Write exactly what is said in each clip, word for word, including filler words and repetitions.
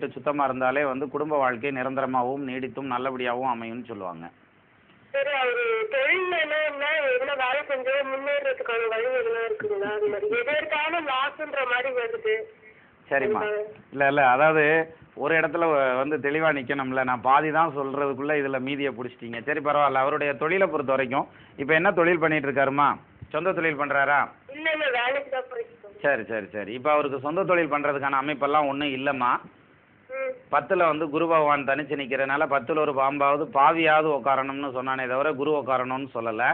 கேட்டு சுத்தமா இருந்தாலே வந்து குடும்ப வாழ்க்கை நிரந்தரமாகவும் நீடித்தும் நல்லபடியாகவும் அமையும் சொல்லுவாங்க. சரி, அவரு தொழில் என்னன்னா என்ன வேலை செஞ்சு முன்னேறதுக்கான வழி எதுனா இருக்குங்களா? எதற்கான லாஸ்ன்ற மாதிரி வருது. சரிம்மா, இல்ல இல்ல அதாவது ஒரு இடத்துல வந்து தெளிவாக நிற்கணும்ல. நான் பாதி தான் சொல்கிறதுக்குள்ளே இதில் மீதியை பிடிச்சிட்டிங்க. சரி பரவாயில்ல. அவருடைய தொழிலை பொறுத்த வரைக்கும் இப்போ என்ன தொழில் பண்ணிகிட்ருக்காருமா? சொந்த தொழில் பண்ணுறாரா? சரி சரி சரி. இப்போ அவருக்கு சொந்த தொழில் பண்ணுறதுக்கான அமைப்பெல்லாம் ஒன்றும் இல்லைம்மா. பத்தில் வந்து குரு பகவான் தனிச்சு நிற்கிறனால பத்தில் ஒரு பாம்பாவது பாவியாவது உக்காரணும்னு சொன்னானே தவிர குரு உக்காரணும்னு சொல்லலை.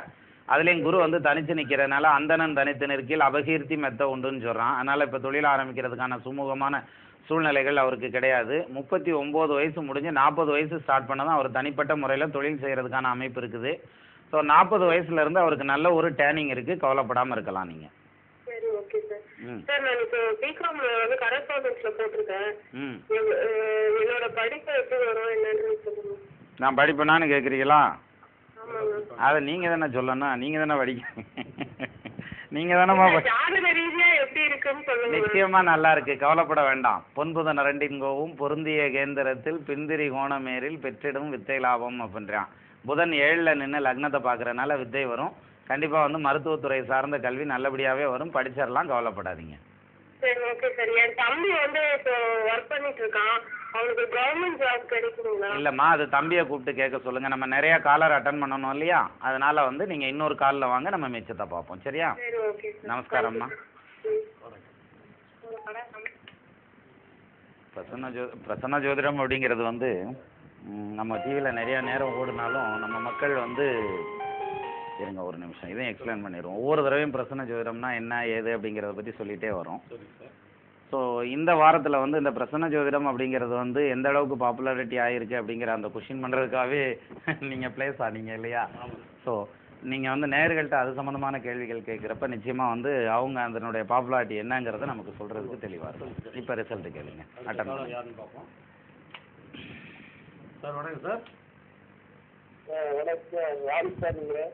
அதுலேயும் குரு வந்து தனித்து நிற்கிறதுனால அந்தணன் தனித்து நிற்கில் அபகீர்த்தி மெத்த உண்டுன்னு சொல்கிறான். அதனால் இப்போ தொழில் ஆரம்பிக்கிறதுக்கான சுமூகமான சூழ்நிலைகள் அவருக்கு கிடையாது. முப்பத்தி ஒம்பது வயசு முடிஞ்சு நாற்பது வயசு ஸ்டார்ட் பண்ண தான் அவர் தனிப்பட்ட முறையில் தொழில் செய்கிறதுக்கான அமைப்பு இருக்குது. ஸோ நாற்பது வயசுலேருந்து அவருக்கு நல்ல ஒரு டேர்னிங் இருக்குது. கவலைப்படாமல் இருக்கலாம் நீங்கள். சரி, ஓகே சார். சார், நான் இப்போ பிகாம் வந்து கரஸ்பாண்டன்ஸில் போட்டிருக்கேன். என்னோட படிப்பை எப்படி வரும் என்னன்னு சொல்லுங்கள். நான் படிப்பேனான்னு கேட்குறீங்களா? அதை நீங்கள் தானே சொல்லணும். நீங்கள் தானே படிக்க நீங்கள் தானேம்மா. நிச்சயமாக நல்லா இருக்கு, கவலைப்பட வேண்டாம். பொன்புத நரண்டின்கோவும் பொருந்திய கேந்திரத்தில் பிந்திரி கோணமேரில் பெற்றிடும் வித்தை லாபம் அப்படின்றான். புதன் ஏழில் நின்று லக்னத்தை பார்க்குறனால வித்தை வரும். கண்டிப்பாக வந்து மருத்துவத்துறை சார்ந்த கல்வி நல்லபடியாகவே வரும். படிச்சிடலாம், கவலைப்படாதீங்க. சரி, ஓகே சார். என் தம்பி வந்து இப்போ ஒர்க் பண்ணிட்டு இருக்கான். அவனுக்கு கவர்மெண்ட் ஜாப் கிடைக்குங்களா? இல்லைம்மா, அது தம்பியை கூப்பிட்டு கேட்க சொல்லுங்கள். நம்ம நிறைய காலர் அட்டன் பண்ணணும் இல்லையா? அதனால வந்து நீங்கள் இன்னொரு காலில் வாங்க, நம்ம மிச்சத்தை பார்ப்போம். சரியா? நமஸ்காரம்மா. பிரசன்ன ஜோ பிரசன்ன ஜோதிடம் அப்படிங்கிறது வந்து நம்ம டிவியில் நிறையா நேரம் ஓடினாலும் நம்ம மக்கள் வந்து இருங்க ஒரு நிமிஷம் இதையும் எக்ஸ்பிளைன் பண்ணிடுவோம். ஒவ்வொரு தடவையும் பிரசன்ன ஜோதிடம்னா என்ன ஏது அப்படிங்கிறத பற்றி சொல்லிகிட்டே வரும். ஸோ இந்த வாரத்தில் வந்து இந்த பிரசன்ன ஜோதிடம் அப்படிங்கிறது வந்து எந்த அளவுக்கு பாப்புலாரிட்டி ஆகிருக்கு அப்படிங்கிற அந்த கொஷின் பண்ணுறதுக்காகவே நீங்கள் பிளேஸ் ஆனீங்க இல்லையா? ஸோ நீங்கள் வந்து நேயர்கள்ட்ட அது சம்மந்தமான கேள்விகள் கேட்குறப்ப நிச்சயமாக வந்து அவங்க அதனுடைய பாப்புலாரிட்டி என்னங்கிறத நமக்கு சொல்கிறதுக்கு தெளிவாக இருக்கும். இப்போ ரிசல்ட்டு கேளுங்க. அட்டன் யாருன்னு பார்ப்போம். சார் வணக்கம் சார். வணக்கம். யாரு சார் நீங்கள்?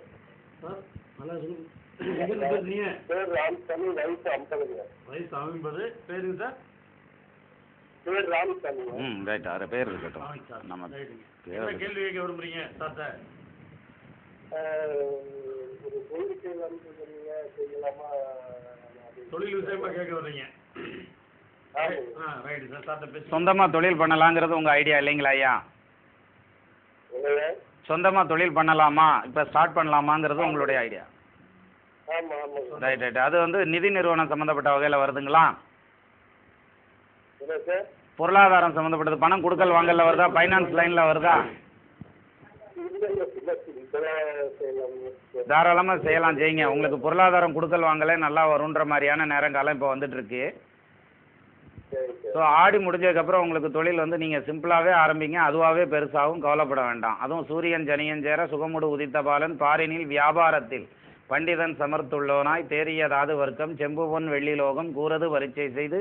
சொந்தமா தொழில் பண்ணலாங்கிறது உங்க ஐடியா இல்லைங்களா ஐயா? சொந்தமாக தொழில் பண்ணலாமா, இப்போ ஸ்டார்ட் பண்ணலாமாங்கிறது உங்களுடைய ஐடியா? Right right. அது வந்து நிதி நிறுவனம் சம்மந்தப்பட்ட வகையில் வருதுங்களா? பொருளாதாரம் சம்மந்தப்பட்டது, பணம் கொடுக்கல் வாங்கல வருதா, ஃபைனான்ஸ் லைனில் வருதா? தாராளமாக செய்யலாம், செய்யுங்க. உங்களுக்கு பொருளாதாரம் கொடுக்கல் வாங்கலே நல்லா வருன்ற மாதிரியான நேரங்காலம் இப்போ வந்துட்டுருக்கு. ஸோ ஆடி முடிஞ்சதுக்கப்புறம் உங்களுக்கு தொழில் வந்து நீங்கள் சிம்பிளாகவே ஆரம்பிங்க, அதுவாகவே பெருசாகவும், கவலைப்பட வேண்டாம். அதுவும் சூரியன் ஜனியன் சேர சுகமுடு உதித்த பாலன் பாரினில் வியாபாரத்தில் பண்டிதன் சமர்த்துள்ளோனாய் தேறியதாது வர்க்கம் செம்பு பொன் வெள்ளி லோகம் கூறது வரிச்சை செய்து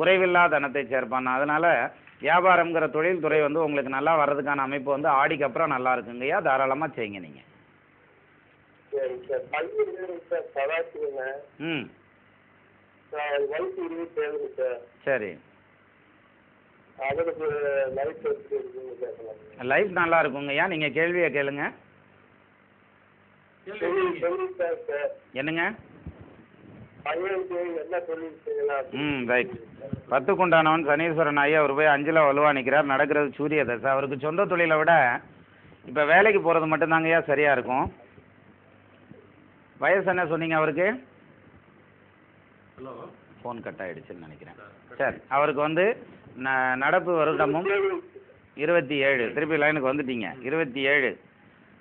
குறைவில்லா தனத்தை சேர்ப்பான். அதனால் வியாபாரம்ங்கிற தொழில் துறை வந்து உங்களுக்கு நல்லா வர்றதுக்கான அமைப்பு வந்து ஆடிக்கப்புறம் நல்லா இருக்குங்கய்யா. தாராளமாக செய்யுங்க நீங்கள். ம் சரி. லைஃப் நல்லா இருக்குங்கய்யா. நீங்க கேள்வியை கேளுங்க. என்னங்க? ம் ரைட். பத்துக்குண்டானவன் சனீஸ்வரன் ஆகி அவர் போய் அஞ்சில் வலுவா நிற்கிறார். நடக்கிறது சூரிய தசை. அவருக்கு சொந்த தொழிலை விட இப்போ வேலைக்கு போகிறது மட்டும்தாங்கய்யா சரியாக இருக்கும். வயசு என்ன சொன்னீங்க அவருக்கு? ஃபோன் கட் ஆகிடுச்சுன்னு நினைக்கிறேன். சரி, அவருக்கு வந்து ந நடப்பு வருடமும் இருபத்தி ஏழு திருப்பி லைனுக்கு வந்துட்டீங்க. இருபத்தி ஏழு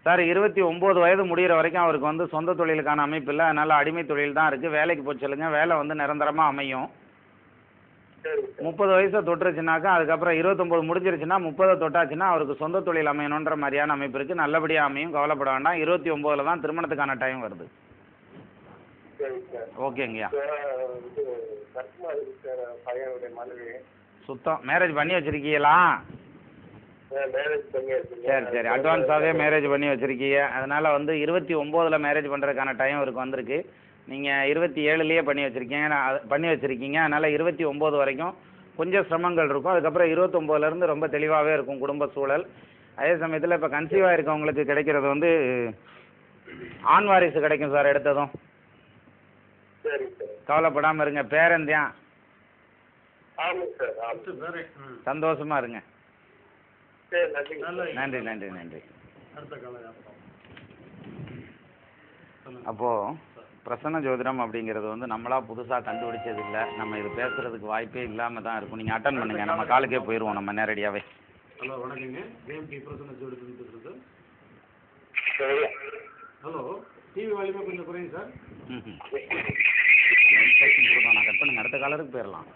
சார். இருபத்தி ஒம்பது வயது முடிகிற வரைக்கும் அவருக்கு வந்து சொந்த தொழிலுக்கான அமைப்பு இல்லை. அதனால் அடிமை தொழில் தான் இருக்குது. வேலைக்கு போய் சொல்லுங்க, வேலை வந்து நிரந்தரமாக அமையும். முப்பது வயசை தொட்டுருச்சுனாக்கா, அதுக்கப்புறம் இருபத்தொம்போது முடிஞ்சிருச்சுன்னா முப்பதை தொட்டாச்சுன்னா அவருக்கு சொந்த தொழில் அமையணுன்ற மாதிரியான அமைப்பு இருக்குது. நல்லபடியாக அமையும், கவலைப்பட வேண்டாம். இருபத்தி ஒம்போதில் தான் திருமணத்துக்கான டைம் வருது. ஓகேங்கய்யா. சுத்தம் மேரேஜ் பண்ணி வச்சிருக்கீங்களா? சரி சரி. அட்வான்ஸாகவே மேரேஜ் பண்ணி வச்சிருக்கீங்க. அதனால் வந்து இருபத்தி ஒம்போதில் மேரேஜ் பண்ணுறதுக்கான டைம் அவருக்கு வந்திருக்கு. நீங்கள் இருபத்தி ஏழுலேயே பண்ணி வச்சிருக்கீங்க பண்ணி வச்சிருக்கீங்க அதனால் இருபத்தி ஒம்பது வரைக்கும் கொஞ்சம் சிரமங்கள் இருக்கும். அதுக்கப்புறம் இருபத்தொம்போதுலேருந்து ரொம்ப தெளிவாகவே இருக்கும் குடும்ப சூழல். அதே சமயத்தில் இப்போ கன்சீவாக இருக்கவங்களுக்கு கிடைக்கிறது வந்து ஆண் வாரிசு கிடைக்கும் சார். எடுத்ததும் கவலைப்படாமல் இருங்க, பேரந்தியா சந்தோஷமா இருங்க. நன்றி நன்றி நன்றி. அப்போது பிரசன்ன ஜோதிடம் அப்படிங்கிறது வந்து நம்மளாக புதுசாக கண்டுபிடிச்சது இல்லை. நம்ம இது பேசுகிறதுக்கு வாய்ப்பே இல்லாமல் தான் இருக்கும். நீங்கள் அட்டன் பண்ணுங்க, நம்ம காலுக்கே போயிடுவோம் நம்ம நேரடியாகவே. ஹலோ வணக்கங்க, கேஎம்பி பிரசன்ன ஜோதிடம் பேசுகிறது. ஹலோ, டிவி வால்யூம் கொஞ்சம் குறையுங்க சார். நான் கட் பண்ணுங்க, அடுத்த காலருக்கு போயிடலாம்.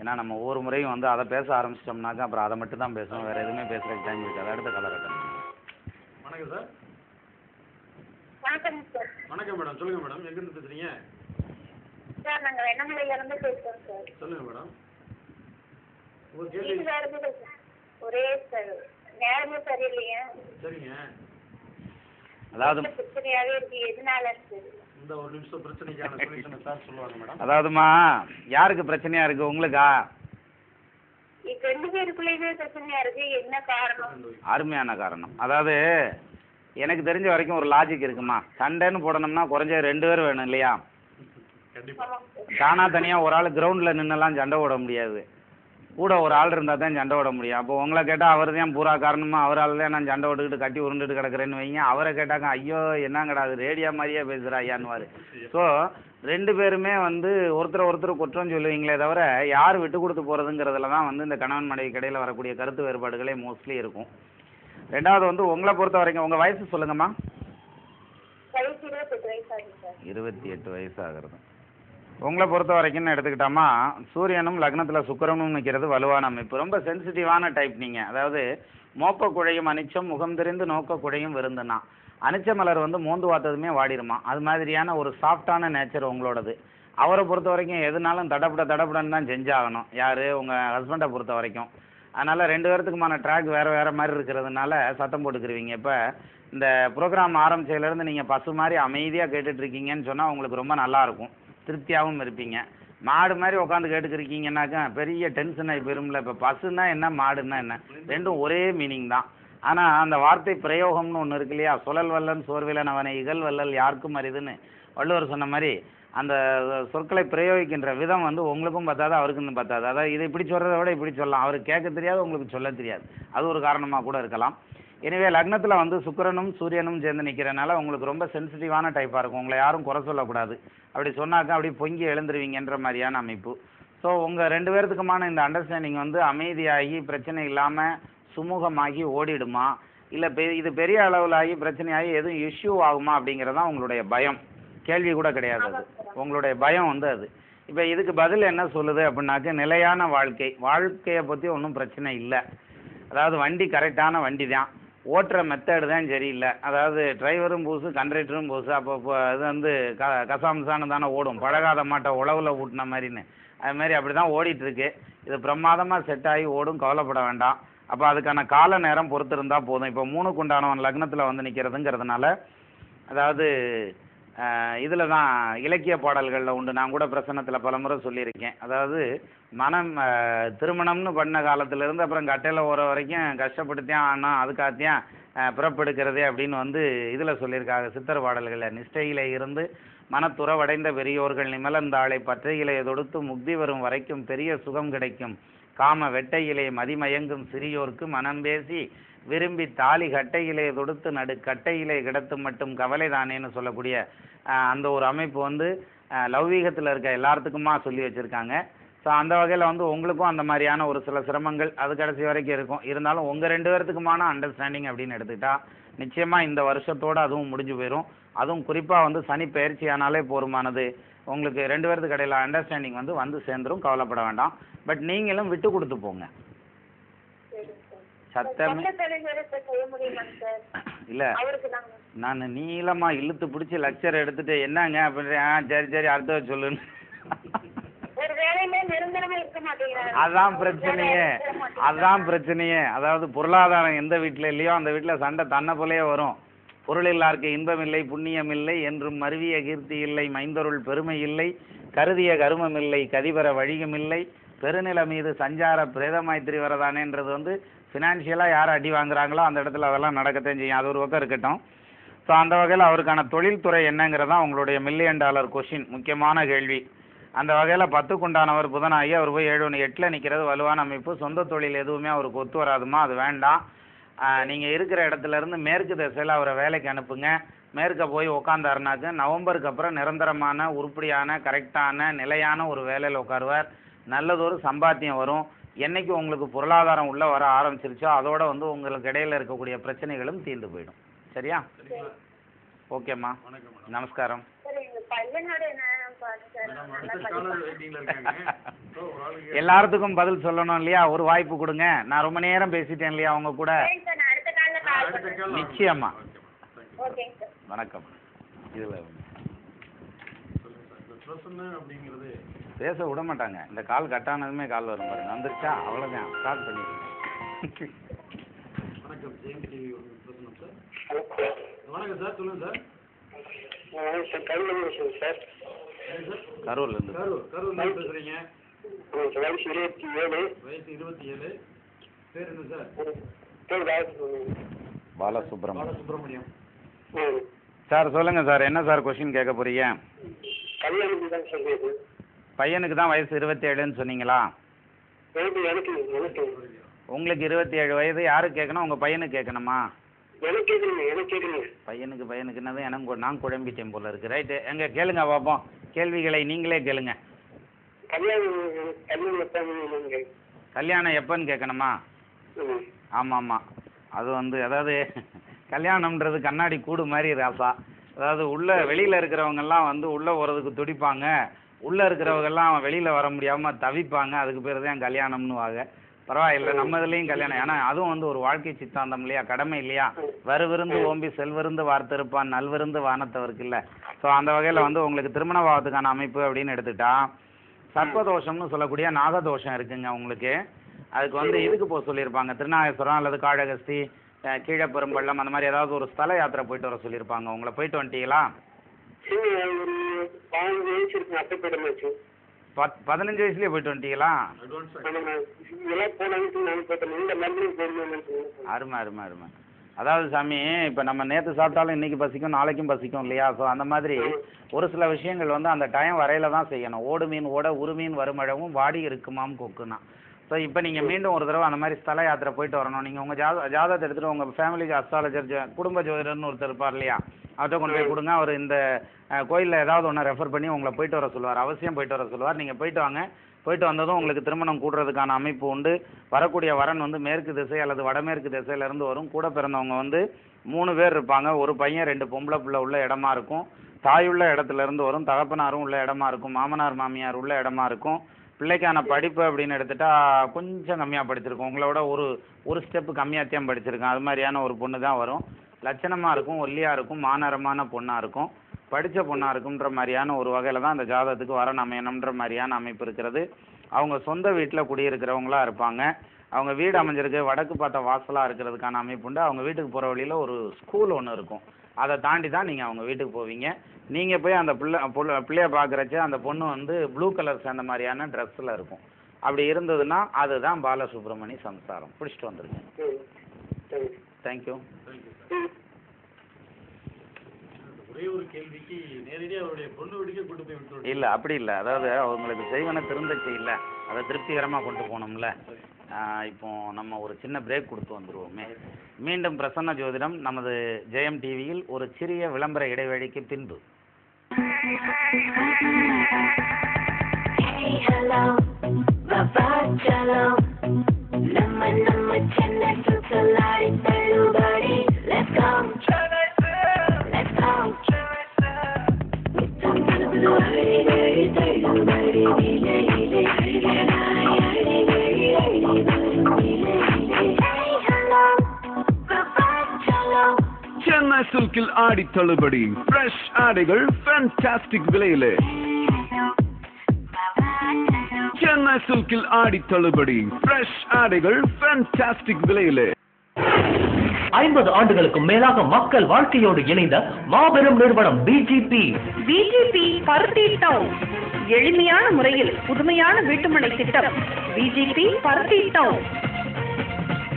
ஏன்னா நம்ம ஒவ்வொரு முறையும் வந்து அதை பேச ஆரம்பிச்சிட்டோம்னாக்கா அப்புறம் அதை மட்டும் தான் பேசணும், வேறு எதுவுமே பேசுகிறதுக்கு டைம் இருக்காது. அடுத்த காலர் கட்டணும். வணக்கம் சார். வணக்கம் சார். வணக்கம் மேடம், சொல்லுங்கள் மேடம், எங்கேருந்து பேசுகிறீங்க? சார் நாங்கள் வெண்ணமலையிலேருந்து பேசுகிறோம் சார். சொல்லுங்கள் மேடம். ஒரு கேள்வி. ஒரே சார் நேரமே சரியில்லையா? சரிங்க. அதாவதுமா யாருக்கு பிரச்சனையா இருக்கு? உங்களுக்கா? அருமையான காரணம். அதாவது எனக்கு தெரிஞ்ச வரைக்கும் ஒரு லாஜிக் இருக்குமா, சண்டைன்னு போடணும்னா குறைஞ்ச ரெண்டு பேர் வேணும் இல்லையா? தானா தனியா ஒரு ஆள் கிரவுண்ட்ல நின்னெல்லாம் சண்டை போட முடியாது, கூட ஒரு ஆள் இருந்தால் தான் சண்டை விட முடியும். அப்போ உங்களை கேட்டால் அவர் தான் பூரா காரணமாக, அவரால் தான் நான் சண்டை விட்டுக்கிட்டு கட்டி உருண்டுட்டு கிடக்கிறேன்னு வைங்க. அவரை கேட்டாங்க, ஐயோ என்னங்கடா அது ரேடியா மாதிரியே பேசுகிறா ஐயான்வார். ஸோ ரெண்டு பேருமே வந்து ஒருத்தர் ஒருத்தர் குற்றம் சொல்லுவீங்களே தவிர யார் விட்டு கொடுத்து போகிறதுங்கிறதுல தான் வந்து இந்த கணவன் மனைவி கடையில் வரக்கூடிய கருத்து வேறுபாடுகளே மோஸ்ட்லி இருக்கும். ரெண்டாவது வந்து உங்களை பொறுத்த வரைக்கும் உங்கள் வயசு சொல்லுங்கம்மா. இருபத்தி எட்டு வயசு ஆகிறது. உங்களை பொறுத்த வரைக்கும்னு எடுத்துக்கிட்டோமா, சூரியனும் லக்னத்தில் சுக்கிரனும் நிற்கிறது வலுவான அமைப்பு. ரொம்ப சென்சிட்டிவான டைப் நீங்கள். அதாவது மோப்ப குழையும் அனிச்சம் முகம் தெரிந்து நோக்க குழையும் விருந்துனா, அனிச்ச மலர் வந்து மோந்து வாத்ததுமே வாடிடுமா, அது மாதிரியான ஒரு சாஃப்டான நேச்சர் உங்களோடது. அவரை பொறுத்த வரைக்கும் எதுனாலும் தடப்பட தடப்படன்னு தான் செஞ்சாகணும். யார்? உங்கள் ஹஸ்பண்டை பொறுத்த வரைக்கும். அதனால் ரெண்டு பேர்த்துக்குமான ட்ராக் வேறு வேறு மாதிரி இருக்கிறதுனால சத்தம் போட்டுக்கிருவீங்க. இப்போ இந்த ப்ரோக்ராம் ஆரம்பிச்சதுலேருந்து நீங்கள் பசு மாதிரி அமைதியாக கேட்டுட்ருக்கீங்கன்னு சொன்னால் உங்களுக்கு ரொம்ப நல்லாயிருக்கும், திருப்தியாகவும் இருப்பீங்க. மாடு மாதிரி உட்காந்து கேட்டுக்கிருக்கீங்கன்னாக்கா பெரிய டென்ஷன் ஆகி போயிரும்ல. இப்போ பசுன்னா என்ன, மாடுன்னா என்ன, ரெண்டும் ஒரே மீனிங் தான். ஆனால் அந்த வார்த்தை பிரயோகம்னு ஒன்று இருக்கு இல்லையா, சுழல் வல்லன் சோர்விலன் அவனை இகழ் வல்லல் யாருக்கும் அறிதுன்னு வள்ளுவர் சொன்ன மாதிரி அந்த சொற்களை பிரயோகிக்கின்ற விதம் வந்து உங்களுக்கும் பத்தாது அவருக்கும் பத்தாது. அதாவது இதை இப்படி சொல்கிறத விட இப்படி சொல்லலாம், அவருக்கு கேட்க தெரியாது உங்களுக்கு சொல்ல தெரியாது, அது ஒரு காரணமாக கூட இருக்கலாம். எனவே லக்னத்தில் வந்து சுக்கிரனும் சூரியனும் சேர்ந்து நிற்கிறனால உங்களுக்கு ரொம்ப சென்சிட்டிவான டைப்பாக இருக்கும். உங்களை யாரும் குறை சொல்லக்கூடாது, அப்படி சொன்னாக்கா அப்படி பொங்கி எழுந்துருவீங்கன்ற மாதிரியான அமைப்பு. ஸோ உங்கள் ரெண்டு பேர்த்துக்குமான இந்த அண்டர்ஸ்டாண்டிங் வந்து அமைதியாகி பிரச்சனை இல்லாமல் சுமூகமாகி ஓடிடுமா, இல்லை பெ இது பெரிய அளவிலாகி பிரச்சனையாகி எதுவும் இஷ்யூ ஆகுமா அப்படிங்கிறதான் உங்களுடைய பயம். கேள்வி கூட கிடையாது, அது உங்களுடைய பயம் வந்து அது. இப்போ இதுக்கு பதில் என்ன சொல்லுது அப்படின்னாக்க, நிலையான வாழ்க்கை, வாழ்க்கையை பற்றி ஒன்றும் பிரச்சனை இல்லை. அதாவது வண்டி கரெக்டான வண்டி தான், ஓட்டுற மெத்தடு தான் சரியில்லை. அதாவது டிரைவரும் பூசு கண்டக்டரும் பூசு. அப்போ இப்போ அது வந்து க கசாம்சான்னு தானே ஓடும், பழகாத மாட்டை உழவுல ஊட்டின மாதிரின்னு. அதுமாரி அப்படி தான் ஓடிட்டுருக்கு. இது பிரமாதமாக செட் ஆகி ஓடும், கவலைப்பட வேண்டாம். அப்போ அதுக்கான கால நேரம் பொறுத்திருந்தால் போதும். இப்போ மூணுக்கு உண்டானவன் லக்னத்தில் வந்து நிற்கிறதுங்கிறதுனால அதாவது இதில் தான் இலக்கிய பாடல்களில் உண்டு. நான் கூட பிரசன்னத்தில் பல முறை சொல்லியிருக்கேன். அதாவது மனம் திருமணம்னு பண்ண காலத்திலேருந்து அப்புறம் கட்டையில் ஓர வரைக்கும் கஷ்டப்படுத்தியான் ஆனால் அதுக்காகத்தியான் பிறப்பெடுக்கிறதே அப்படின்னு வந்து இதில் சொல்லியிருக்காங்க சித்தர் பாடல்களில். நிஷ்டையிலே இருந்து மனத்துறவடைந்த பெரியோர்கள் நிமலந்தாளை பற்றையிலே தொடுத்து முக்தி வரும் வரைக்கும் பெரிய சுகம் கிடைக்கும். காம வெட்டையிலே மதிமயங்கும் சிறியோர்க்கு மனம் பேசி விரும்பி தாலி கட்டையிலே தொடுத்து நடு கட்டையிலே கிடத்து மட்டும் கவலை தானேன்னு சொல்லக்கூடிய அந்த ஒரு அமைப்பு வந்து லௌகீகத்தில் இருக்க எல்லாத்துக்குமா சொல்லி வச்சுருக்காங்க. ஸோ அந்த வகையில் வந்து உங்களுக்கும் அந்த மாதிரியான ஒரு சில சிரமங்கள் அது கடைசி வரைக்கும் இருக்கும். இருந்தாலும் உங்கள் ரெண்டு பேர்த்துக்குமான அண்டர்ஸ்டாண்டிங் அப்படின்னு எடுத்துக்கிட்டால் நிச்சயமாக இந்த வருஷத்தோடு அதுவும் முடிஞ்சு போயிடும். அதுவும் குறிப்பாக வந்து சனி பயிற்சியானாலே போருமானது, உங்களுக்கு ரெண்டு பேர்த்துக்கு இடையில அண்டர்ஸ்டாண்டிங் வந்து வந்து சேர்ந்துடும், கவலைப்பட வேண்டாம். பட் நீங்களும் விட்டு கொடுத்து போங்க. சத்தமே இல்லை, நான் நீளமாக இழுத்து பிடிச்சி லெக்சர் எடுத்துட்டு என்னங்க அப்படி ஆ சரி சரி அர்த்தம் சொல்லுன்னு, அதான் பிரச்சனையே அதான் பிரச்சனையே. அதாவது பொருளாதாரம் எந்த வீட்டில் இல்லையோ அந்த வீட்டில் சண்டை தன்னை போலே வரும். பொருள் இல்லாருக்கு இன்பம் இல்லை, புண்ணியம் இல்லை என்றும் மருவிய கீர்த்தி இல்லை, மைந்தொருள் பெருமை இல்லை, கருதிய கருமம் இல்லை, கதிபர வழியும் இல்லை, பெருநில மீது சஞ்சார பிரேதமாய்த்திரி வரதானேன்றது வந்து ஃபினான்ஷியலாக யார் அடி வாங்குறாங்களோ அந்த இடத்துல அதெல்லாம் நடக்கத்தான் செய்யும். அது ஒரு பக்கம் இருக்கட்டும். ஸோ அந்த வகையில் அவருக்கான தொழில்துறை என்னங்கிறதான் உங்களுடைய மில்லியன் டாலர் கொஷின், முக்கியமான கேள்வி. அந்த வகையில் பத்துக்குண்டானவர் புதனாகி அவர் போய் ஏழு ஒன்று எட்டில் நிற்கிறது வலுவான அமைப்பு. சொந்த தொழில் எதுவுமே அவருக்கு ஒத்து வராதுமா, அது வேண்டாம். நீங்கள் இருக்கிற இடத்துலேருந்து மேற்கு திசையில் அவரை வேலைக்கு அனுப்புங்க. மேற்க போய் உக்காந்தாருனாக்க நவம்பருக்கு அப்புறம் நிரந்தரமான உருப்படியான கரெக்டான நிலையான ஒரு வேலையில் உட்காருவார். நல்லதொரு சம்பாத்தியம் வரும். என்றைக்கு உங்களுக்கு பொருளாதாரம் உள்ளே வர ஆரம்பிச்சிருச்சோ அதோட வந்து உங்களுக்கு இடையில் இருக்கக்கூடிய பிரச்சனைகளும் தீர்ந்து போயிடும். சரியா? ஓகேம்மா, நமஸ்காரம். எல்லாத்துக்கும் பதில் சொல்லணும் இல்லையா, ஒரு வாய்ப்பு கொடுங்க. நான் ரொம்ப நேரம் பேசிட்டேன் இல்லையா அவங்க கூட. நிச்சயமா. வணக்கம். இதுல பேச விட மாட்டாங்க. இந்த கால் கட்டானதுமே கால் வரும் பாருங்க, வந்துருச்சா அவ்வளவுதான், ஸ்டார்ட் பண்ணிருக்கேன். வணக்கம் சார், சொல்லுங்க சார். கரூர்ல இருந்து பேசுறீங்க. வயசு இருபத்தி ஏழு. பேர் என்ன சார்? பாலசுப்ரமணியம் சார், சொல்லுங்க சார். என்ன சார் கொஸ்டின் கேட்க போறீங்க? பையனுக்கு தான் வயசு இருபத்தி ஏழுன்னு சொன்னீங்களா? உங்களுக்கு இருபத்தி ஏழு வயது. யாருக்கு கேட்கணும்? உங்க பையனுக்கு கேட்கணுமா? பையனுக்கு பையனுக்குன்னது எனக்கு நான் குழம்பிட்டேன் போல இருக்கு. ரைட்டு, எங்க கேளுங்க பாப்போம். கேள்விகளை நீங்களே கேளுங்க. கல்யாணம் எப்பன்னு கேட்கணுமா? ஆமா ஆமா, அது வந்து அதாவது கல்யாணம்ன்றது கண்ணாடி கூடு மாதிரி ராசா. அதாவது உள்ள வெளியில இருக்கிறவங்கெல்லாம் வந்து உள்ள போறதுக்கு துடிப்பாங்க, உள்ள இருக்கிறவங்கெல்லாம் வெளியில வர முடியாம தவிப்பாங்க. அதுக்கு பேர் தான் கல்யாணம்னு வாங்க. பரவாயில்ல, நம்ம இதுலேயும் கல்யாணம். ஏன்னா அதுவும் வந்து ஒரு வாழ்க்கை சித்தாந்தம் இல்லையா, கடமை இல்லையா. வருவிருந்து ஓம்பி செல்விருந்து வார்த்திருப்பான் நல்விருந்து வானத்தவருக்கு இல்லை. ஸோ அந்த வகையில் வந்து உங்களுக்கு திருமண பாவத்துக்கான அமைப்பு அப்படின்னு எடுத்துட்டா சர்ப்பதோஷம்னு சொல்லக்கூடிய நாகதோஷம் இருக்குங்க உங்களுக்கு. அதுக்கு வந்து இதுக்கு போக சொல்லியிருப்பாங்க, திருநாகேஸ்வரம் அல்லது காடகஸ்தி, கீழப்பெரும்பள்ளம், அந்த மாதிரி ஏதாவது ஒரு ஸ்தல யாத்திரை போயிட்டு வர சொல்லியிருப்பாங்க. உங்களை போயிட்டு வந்துட்டீங்களா? பதினஞ்சு வயசுலயே போயிட்டு வந்துட்டீங்களா? அருமை அருமை அருமை. அதாவது சாமி, இப்போ நம்ம நேற்று சாப்பிட்டாலும் இன்னைக்கு பசிக்கும், நாளைக்கும் பசிக்கும் இல்லையா. ஸோ அந்த மாதிரி ஒரு சில விஷயங்கள் வந்து அந்த டைம் வரையில தான் செய்யணும். ஓடு மீன் ஓட உரு மீன் வருமழவும் வாடி இருக்குமாம் கொக்குன்னா. ஸோ இப்போ நீங்கள் மீண்டும் ஒரு தடவை அந்த மாதிரி ஸ்தல யாத்திரை போயிட்டு வரணும். நீங்கள் உங்கள் ஜாத ஜாதகத்தை எடுத்துகிட்டு உங்கள் ஃபேமிலி அஸ்ட்ராலஜர், குடும்ப ஜோதிடர்னு ஒருத்தர் இருப்பார் இல்லையா, அவர்கிட்ட கொண்டு போய் கொடுங்க. அவர் இந்த கோயிலில் ஏதாவது ஒன்று ரெஃபர் பண்ணி உங்களை போயிட்டு வர சொல்லுவார். அவசியம் போயிட்டு வர சொல்லுவார். நீங்கள் போயிட்டு வாங்க. போயிட்டு வந்ததும் உங்களுக்கு திருமணம் கூடுறதுக்கான அமைப்பு உண்டு. வரக்கூடிய வரன் வந்து மேற்கு திசை அல்லது வடமேற்கு திசையிலேருந்து வரும். கூட பிறந்தவங்க வந்து மூணு பேர் இருப்பாங்க. ஒரு பையன் ரெண்டு பொம்பளை பிள்ளை உள்ள இடமா இருக்கும். தாயுள்ள இடத்துலேருந்து வரும். தகப்பனாரும் உள்ள இடமா இருக்கும். மாமனார் மாமியார் உள்ள இடமா இருக்கும். பிள்ளைக்கான படிப்பு அப்படின்னு எடுத்துகிட்டா கொஞ்சம் கம்மியாக படிச்சிருக்கோம், உங்களோட ஒரு ஒரு ஸ்டெப்பு கம்மியாகத்தையும் படிச்சிருக்கேன். அது மாதிரியான ஒரு பொண்ணு தான் வரும். லட்சணமாக இருக்கும், ஒல்லியாக இருக்கும், மாநரமான பொண்ணாக இருக்கும், படித்த பொண்ணாக இருக்குன்ற மாதிரியான ஒரு வகையில் தான் அந்த ஜாதகத்துக்கு வரன் அமையணுன்ற மாதிரியான அமைப்பு இருக்கிறது. அவங்க சொந்த வீட்டில் குடியிருக்கிறவங்களா இருப்பாங்க. அவங்க வீடு அமைஞ்சிருக்கு வடக்கு பார்த்த வாசலாக இருக்கிறதுக்கான அமைப்பு உண்டு. அவங்க வீட்டுக்கு போகிற வழியில் ஒரு ஸ்கூல் ஒன்று இருக்கும். அதை தாண்டி தான் நீங்கள் அவங்க வீட்டுக்கு போவீங்க. நீங்கள் போய் அந்த பிள்ளை பொண்ணு பிள்ளையை பார்க்குறச்ச அந்த பொண்ணு வந்து ப்ளூ கலர் சேர்ந்த மாதிரியான ட்ரெஸ்ஸில் இருக்கும். அப்படி இருந்ததுன்னா அதுதான் பாலசுப்ரமணி சம்சாரம். பிடிச்சிட்டு வந்துருங்க. தேங்க்யூ. இல்லை அப்படி இல்லை, அதாவது அவங்களுக்கு செய்வன திருந்தச்சு இல்லை, அதை திருப்திகரமாக கொண்டு போகணும்ல. இப்போ நம்ம ஒரு சின்ன பிரேக் கொடுத்து வந்துடுவோமே. மீண்டும் பிரசன்ன ஜோதிடம் நமது ஜெயம் டிவியில் ஒரு சிறிய விளம்பர இடைவேளைக்கு பின்பு. சென்னை சில்கில் ஆடி தள்ளுபடி, ஃப்ரெஷ் ஆடைகள் ஃபேன்டாஸ்டிக் விலையிலே. சென்னை சில்கில் ஆடி தள்ளுபடி, ஃப்ரெஷ் ஆடைகள் ஃபேன்டாஸ்டிக் விலையிலே. ஐம்பது ஆண்டுகளுக்கும் மேலாக மக்கள் வாழ்க்கையோடு இணைந்த மாபெரும் நிறுவனம் பிஜிபி. பிஜிபி பருத்தி டவுன் எளிமையான முறையில் புதுமையான வீட்டுமனை திட்டம். பிஜிபி பருத்தி டவுன்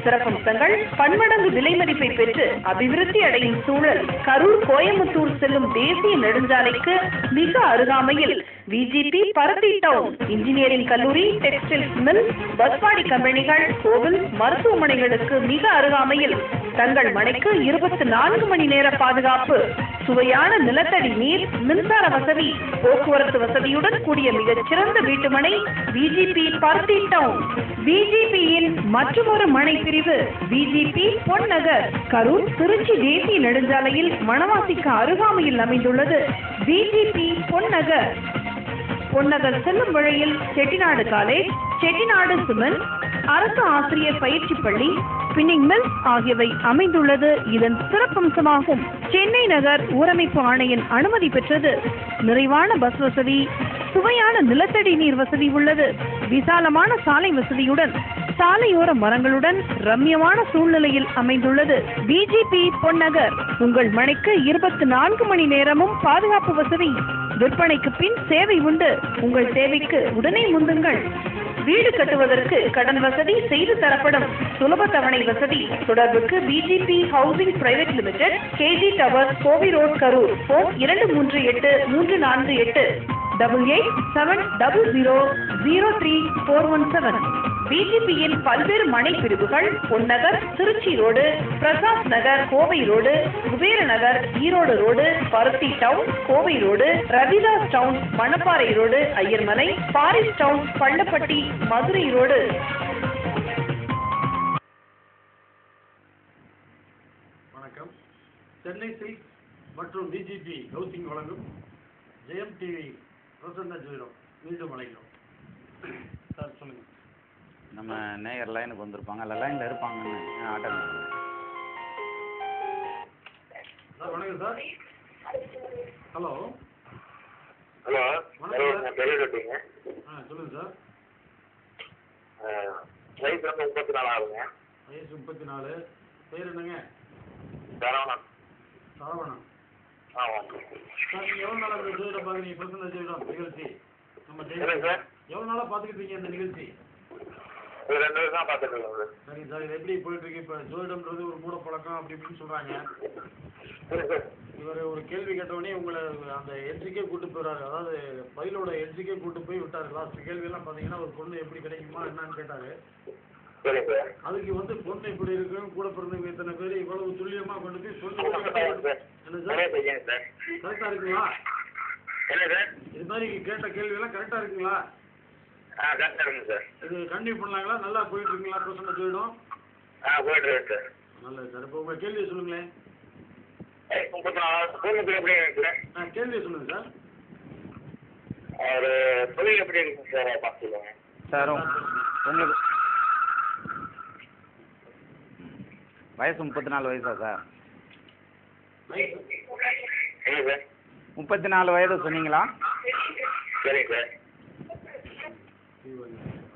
சிறப்பம்சங்கள் பன்மடங்கு விலை மதிப்பை பெற்று அபிவிருத்தி அடையும் சூழல். கரூர் கோயம்புத்தூர் செல்லும் தேசிய நெடுஞ்சாலைக்கு மிக அருகாமையில் பிஜிபி பருத்தி டவுன் இன்ஜினியரிங் கல்லூரி, டெக்ஸ்டைல் மில், பஸ்வாடி கம்பெனிகள், கோவில், மருத்துவமனைகளுக்கு மிக அருகாமையில். தங்கள் மனைக்கு இருபத்தி நான்கு மணி நேர பாதுகாப்பு, சுவையான நிலத்தடி நீர், மின்சார வசதி, போக்குவரத்து வசதியுடன் கூடிய மிகச் சிறந்த வீட்டுமனை பிஜிபி பருத்தி டவுன். பிஜிபியின் மற்றொரு மனை பிரிவு பிஜிபி பொன்னகர், கரூர் திருச்சி தேசிய நெடுஞ்சாலையில் மணவாசிக்கு அருகாமையில் அமைந்துள்ளது. பிஜிபி பொன்னகர் பொன்னகர் செல்லும் வழியில் செட்டிநாடு காலேஜ், செட்டிநாடு சிமெண்ட், அரசு ஆசிரியர் பயிற்சி பள்ளி, ஸ்பின்னிங் மில் ஆகியவை அமைந்துள்ளது. இதன் சிறப்பம்சமாகும். சென்னை நகர் ஊரமைப்பு ஆணையின் அனுமதி பெற்றது. நிறைவான பஸ் வசதி, சுவையான நிலத்தடி நீர் வசதி உள்ளது. விசாலமான சாலை வசதியுடன், சாலையோர மரங்களுடன் ரம்யமான சூழ்நிலையில் அமைந்துள்ளது பிஜிபி பொன்னகர். உங்கள் மனைக்கு இருபத்தி நான்கு மணி நேரமும் பாதுகாப்பு வசதி. விற்பனைக்கு பின் சேவை உண்டு. உங்கள் சேவைக்கு உடனே முந்துங்கள். வீடு கட்டுவதற்கு கடன் வசதி செய்து தரப்படும். சுலப தவணை வசதி. தொடர்புக்கு PGP housing private limited, KG tower, கோவி ரோட், கரூர். போன் இரண்டு மூன்று எட்டு மூன்று நான்கு எட்டு double eight seven double zero zero three four one seven. பிஜிபியின் பல்வேறு மனை பிரிவுகள் Ponnagar, Trichy road, Prasad Nagar, Kovai road, Kubera Nagar, Erode road, Paruthi down, Kovai road, Ravidas down, Manapparai road, Ayyarmalai, Paris down, Pallapatti, Madurai road. வணக்கம். சென்னை சில்க்ஸ் மற்றும் பிஜிபி ஹவுசிங் வழங்கும் ஜெயம் டிவி பிரசன்ன ஜீரோ மீண்டும் வழங்குகிறோம். சார் சொல்லுங்கள். நம்ம நேயர் லைனுக்கு வந்திருப்பாங்க, இல்லை லைனில் இருப்பாங்கன்னு ஆட்டம். சார் வணக்கம் சார். ஹலோ ஹலோ வணக்கம். கேட்டுங்க. ஆ சொல்லுங்கள் சார். வயசு வந்து முப்பத்தி நாலு ஆகுங்க. வயசு முப்பத்தி நாலு. பேர் என்னங்க? சரவணன். சரவணன். ஆமாம் சார். நீங்கள் எவ்வளோ நாளாக இந்த ஜோதிடம் பார்க்குறீங்க? பிரசன்ன ஜோதிடம் நிகழ்ச்சி நம்ம சார் எவ்வளோ நாளாக பார்த்துக்கிட்டீங்க இந்த நிகழ்ச்சி? ரெண்டு வருஷம் பார்த்துட்டு இருக்கோம். சரி சார், இது எப்படி போயிட்டு இருக்கு? இப்போ ஜோதிடம்ன்றது ஒரு மூட பழக்கம் அப்படி இப்படின்னு சொல்றாங்க. இவர் ஒரு கேள்வி கேட்டவொடனே உங்களை அந்த எட்ஜிக்கே கூட்டு போயிறாரு. அதாவது பயிலோட எட்ஜிக்கே கூட்டு போய் விட்டாரு. லாஸ்ட் கேள்வி எல்லாம் பாத்தீங்கன்னா ஒரு பொண்ணு எப்படி கிடைக்குமா என்னன்னு கேட்டாரு. அதுக்கு வந்து பொண்ணு இப்படி இருக்கு, கூட பிறந்தவங்க இத்தனை பேர், இவ்வளவு துல்லியமா கொண்டு போய் சொல்லுங்க. என்ன சார் கரெக்டா இருக்குங்களா? இது மாதிரி கேட்ட கேள்வி எல்லாம் கரெக்டா இருக்குங்களா? ஆ கரெக்டாக இருக்குங்க சார். இது கண்டினியூ பண்ணலாங்களா? நல்லா போயிட்டு இருக்குங்களா பிரசன்ன ஜோதிடம்? ஆ போயிட்டு இருக்கு சார். நல்லது சார். இப்போ உங்கள் கேள்வியை சொல்லுங்களேன். ஆ கேள்வியை சொல்லுங்கள் சார். ஒரு தொழில் எப்படி இருக்குங்க சார்? பார்த்து சொல்லுங்க சார். உங்களுக்கு வயசு முப்பத்தி நாலு வயசா சார்? சரிங்க சார். முப்பத்தி நாலு வயது சொன்னீங்களா? சரிங்க சார்.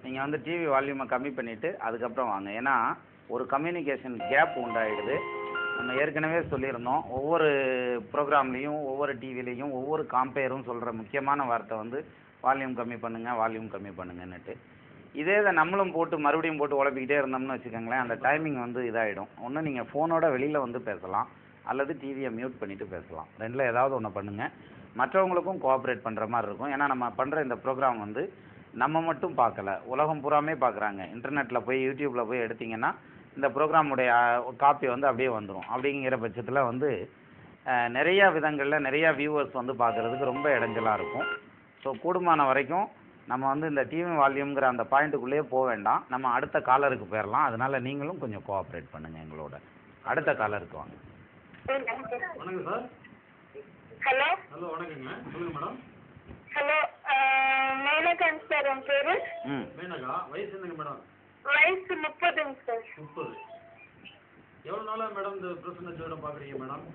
நீங்கள் வந்து டிவி வால்யூமை கம்மி பண்ணிவிட்டு அதுக்கப்புறம் வாங்க. ஏன்னா ஒரு கம்யூனிகேஷன் கேப் உண்டாயிடுது. நம்ம ஏற்கனவே சொல்லியிருந்தோம், ஒவ்வொரு ப்ரோக்ராம்லேயும் ஒவ்வொரு டிவிலையும் ஒவ்வொரு காம்பேரும் சொல்கிற முக்கியமான வார்த்தை வந்து வால்யூம் கம்மி பண்ணுங்கள், வால்யூம் கம்மி பண்ணுங்கன்னுட்டு. இதே இதை நம்மளும் போட்டு மறுபடியும் போட்டு உழப்பிக்கிட்டே இருந்தோம்னு வச்சுக்கோங்களேன், அந்த டைமிங் வந்து இதாகிடும். ஒன்று நீங்கள் ஃபோனோட வெளியில் வந்து பேசலாம், அல்லது டிவியை மியூட் பண்ணிவிட்டு பேசலாம். ரெண்டில் ஏதாவது ஒன்று பண்ணுங்கள். மற்றவங்களுக்கும் கோஆப்ரேட் பண்ணுற மாதிரி இருக்கும். ஏன்னா நம்ம பண்ணுற இந்த ப்ரோக்ராம் வந்து நம்ம மட்டும் பார்க்கல, உலகம் பூராமே பார்க்குறாங்க. இன்டர்நெட்டில் போய் யூடியூப்பில் போய் எடுத்திங்கன்னா இந்த ப்ரோக்ராமுடைய காப்பி வந்து அப்படியே வந்துடும். அப்படிங்கிற பட்சத்தில் வந்து நிறையா விதங்களில் நிறையா வியூவர்ஸ் வந்து பார்க்குறதுக்கு ரொம்ப இடைஞ்சலாக இருக்கும். ஸோ கூடுமான வரைக்கும் நம்ம வந்து இந்த டிவி வால்யூம்ங்கிற அந்த பாயிண்ட்டுக்குள்ளேயே போக வேண்டாம், நம்ம அடுத்த காலருக்கு போயிடலாம். அதனால் நீங்களும் கொஞ்சம் கோஆப்ரேட் பண்ணுங்கள் எங்களோட. அடுத்த காலருக்கு வாங்க. வணக்கம் சார். ஹலோ ஹலோ வணக்கங்க. சொல்லுங்கள் மேடம். Hello மேனகாங்க sir. உன் பேரு மேனகா? வயசு என்னங்க மேடம்? வயசு முப்பதுங்க சார். முப்பது. எவ்வளவு நாளா மேடம் இந்த பிரசன்ன ஜோதிடம் பாக்குறீங்க மேடம்?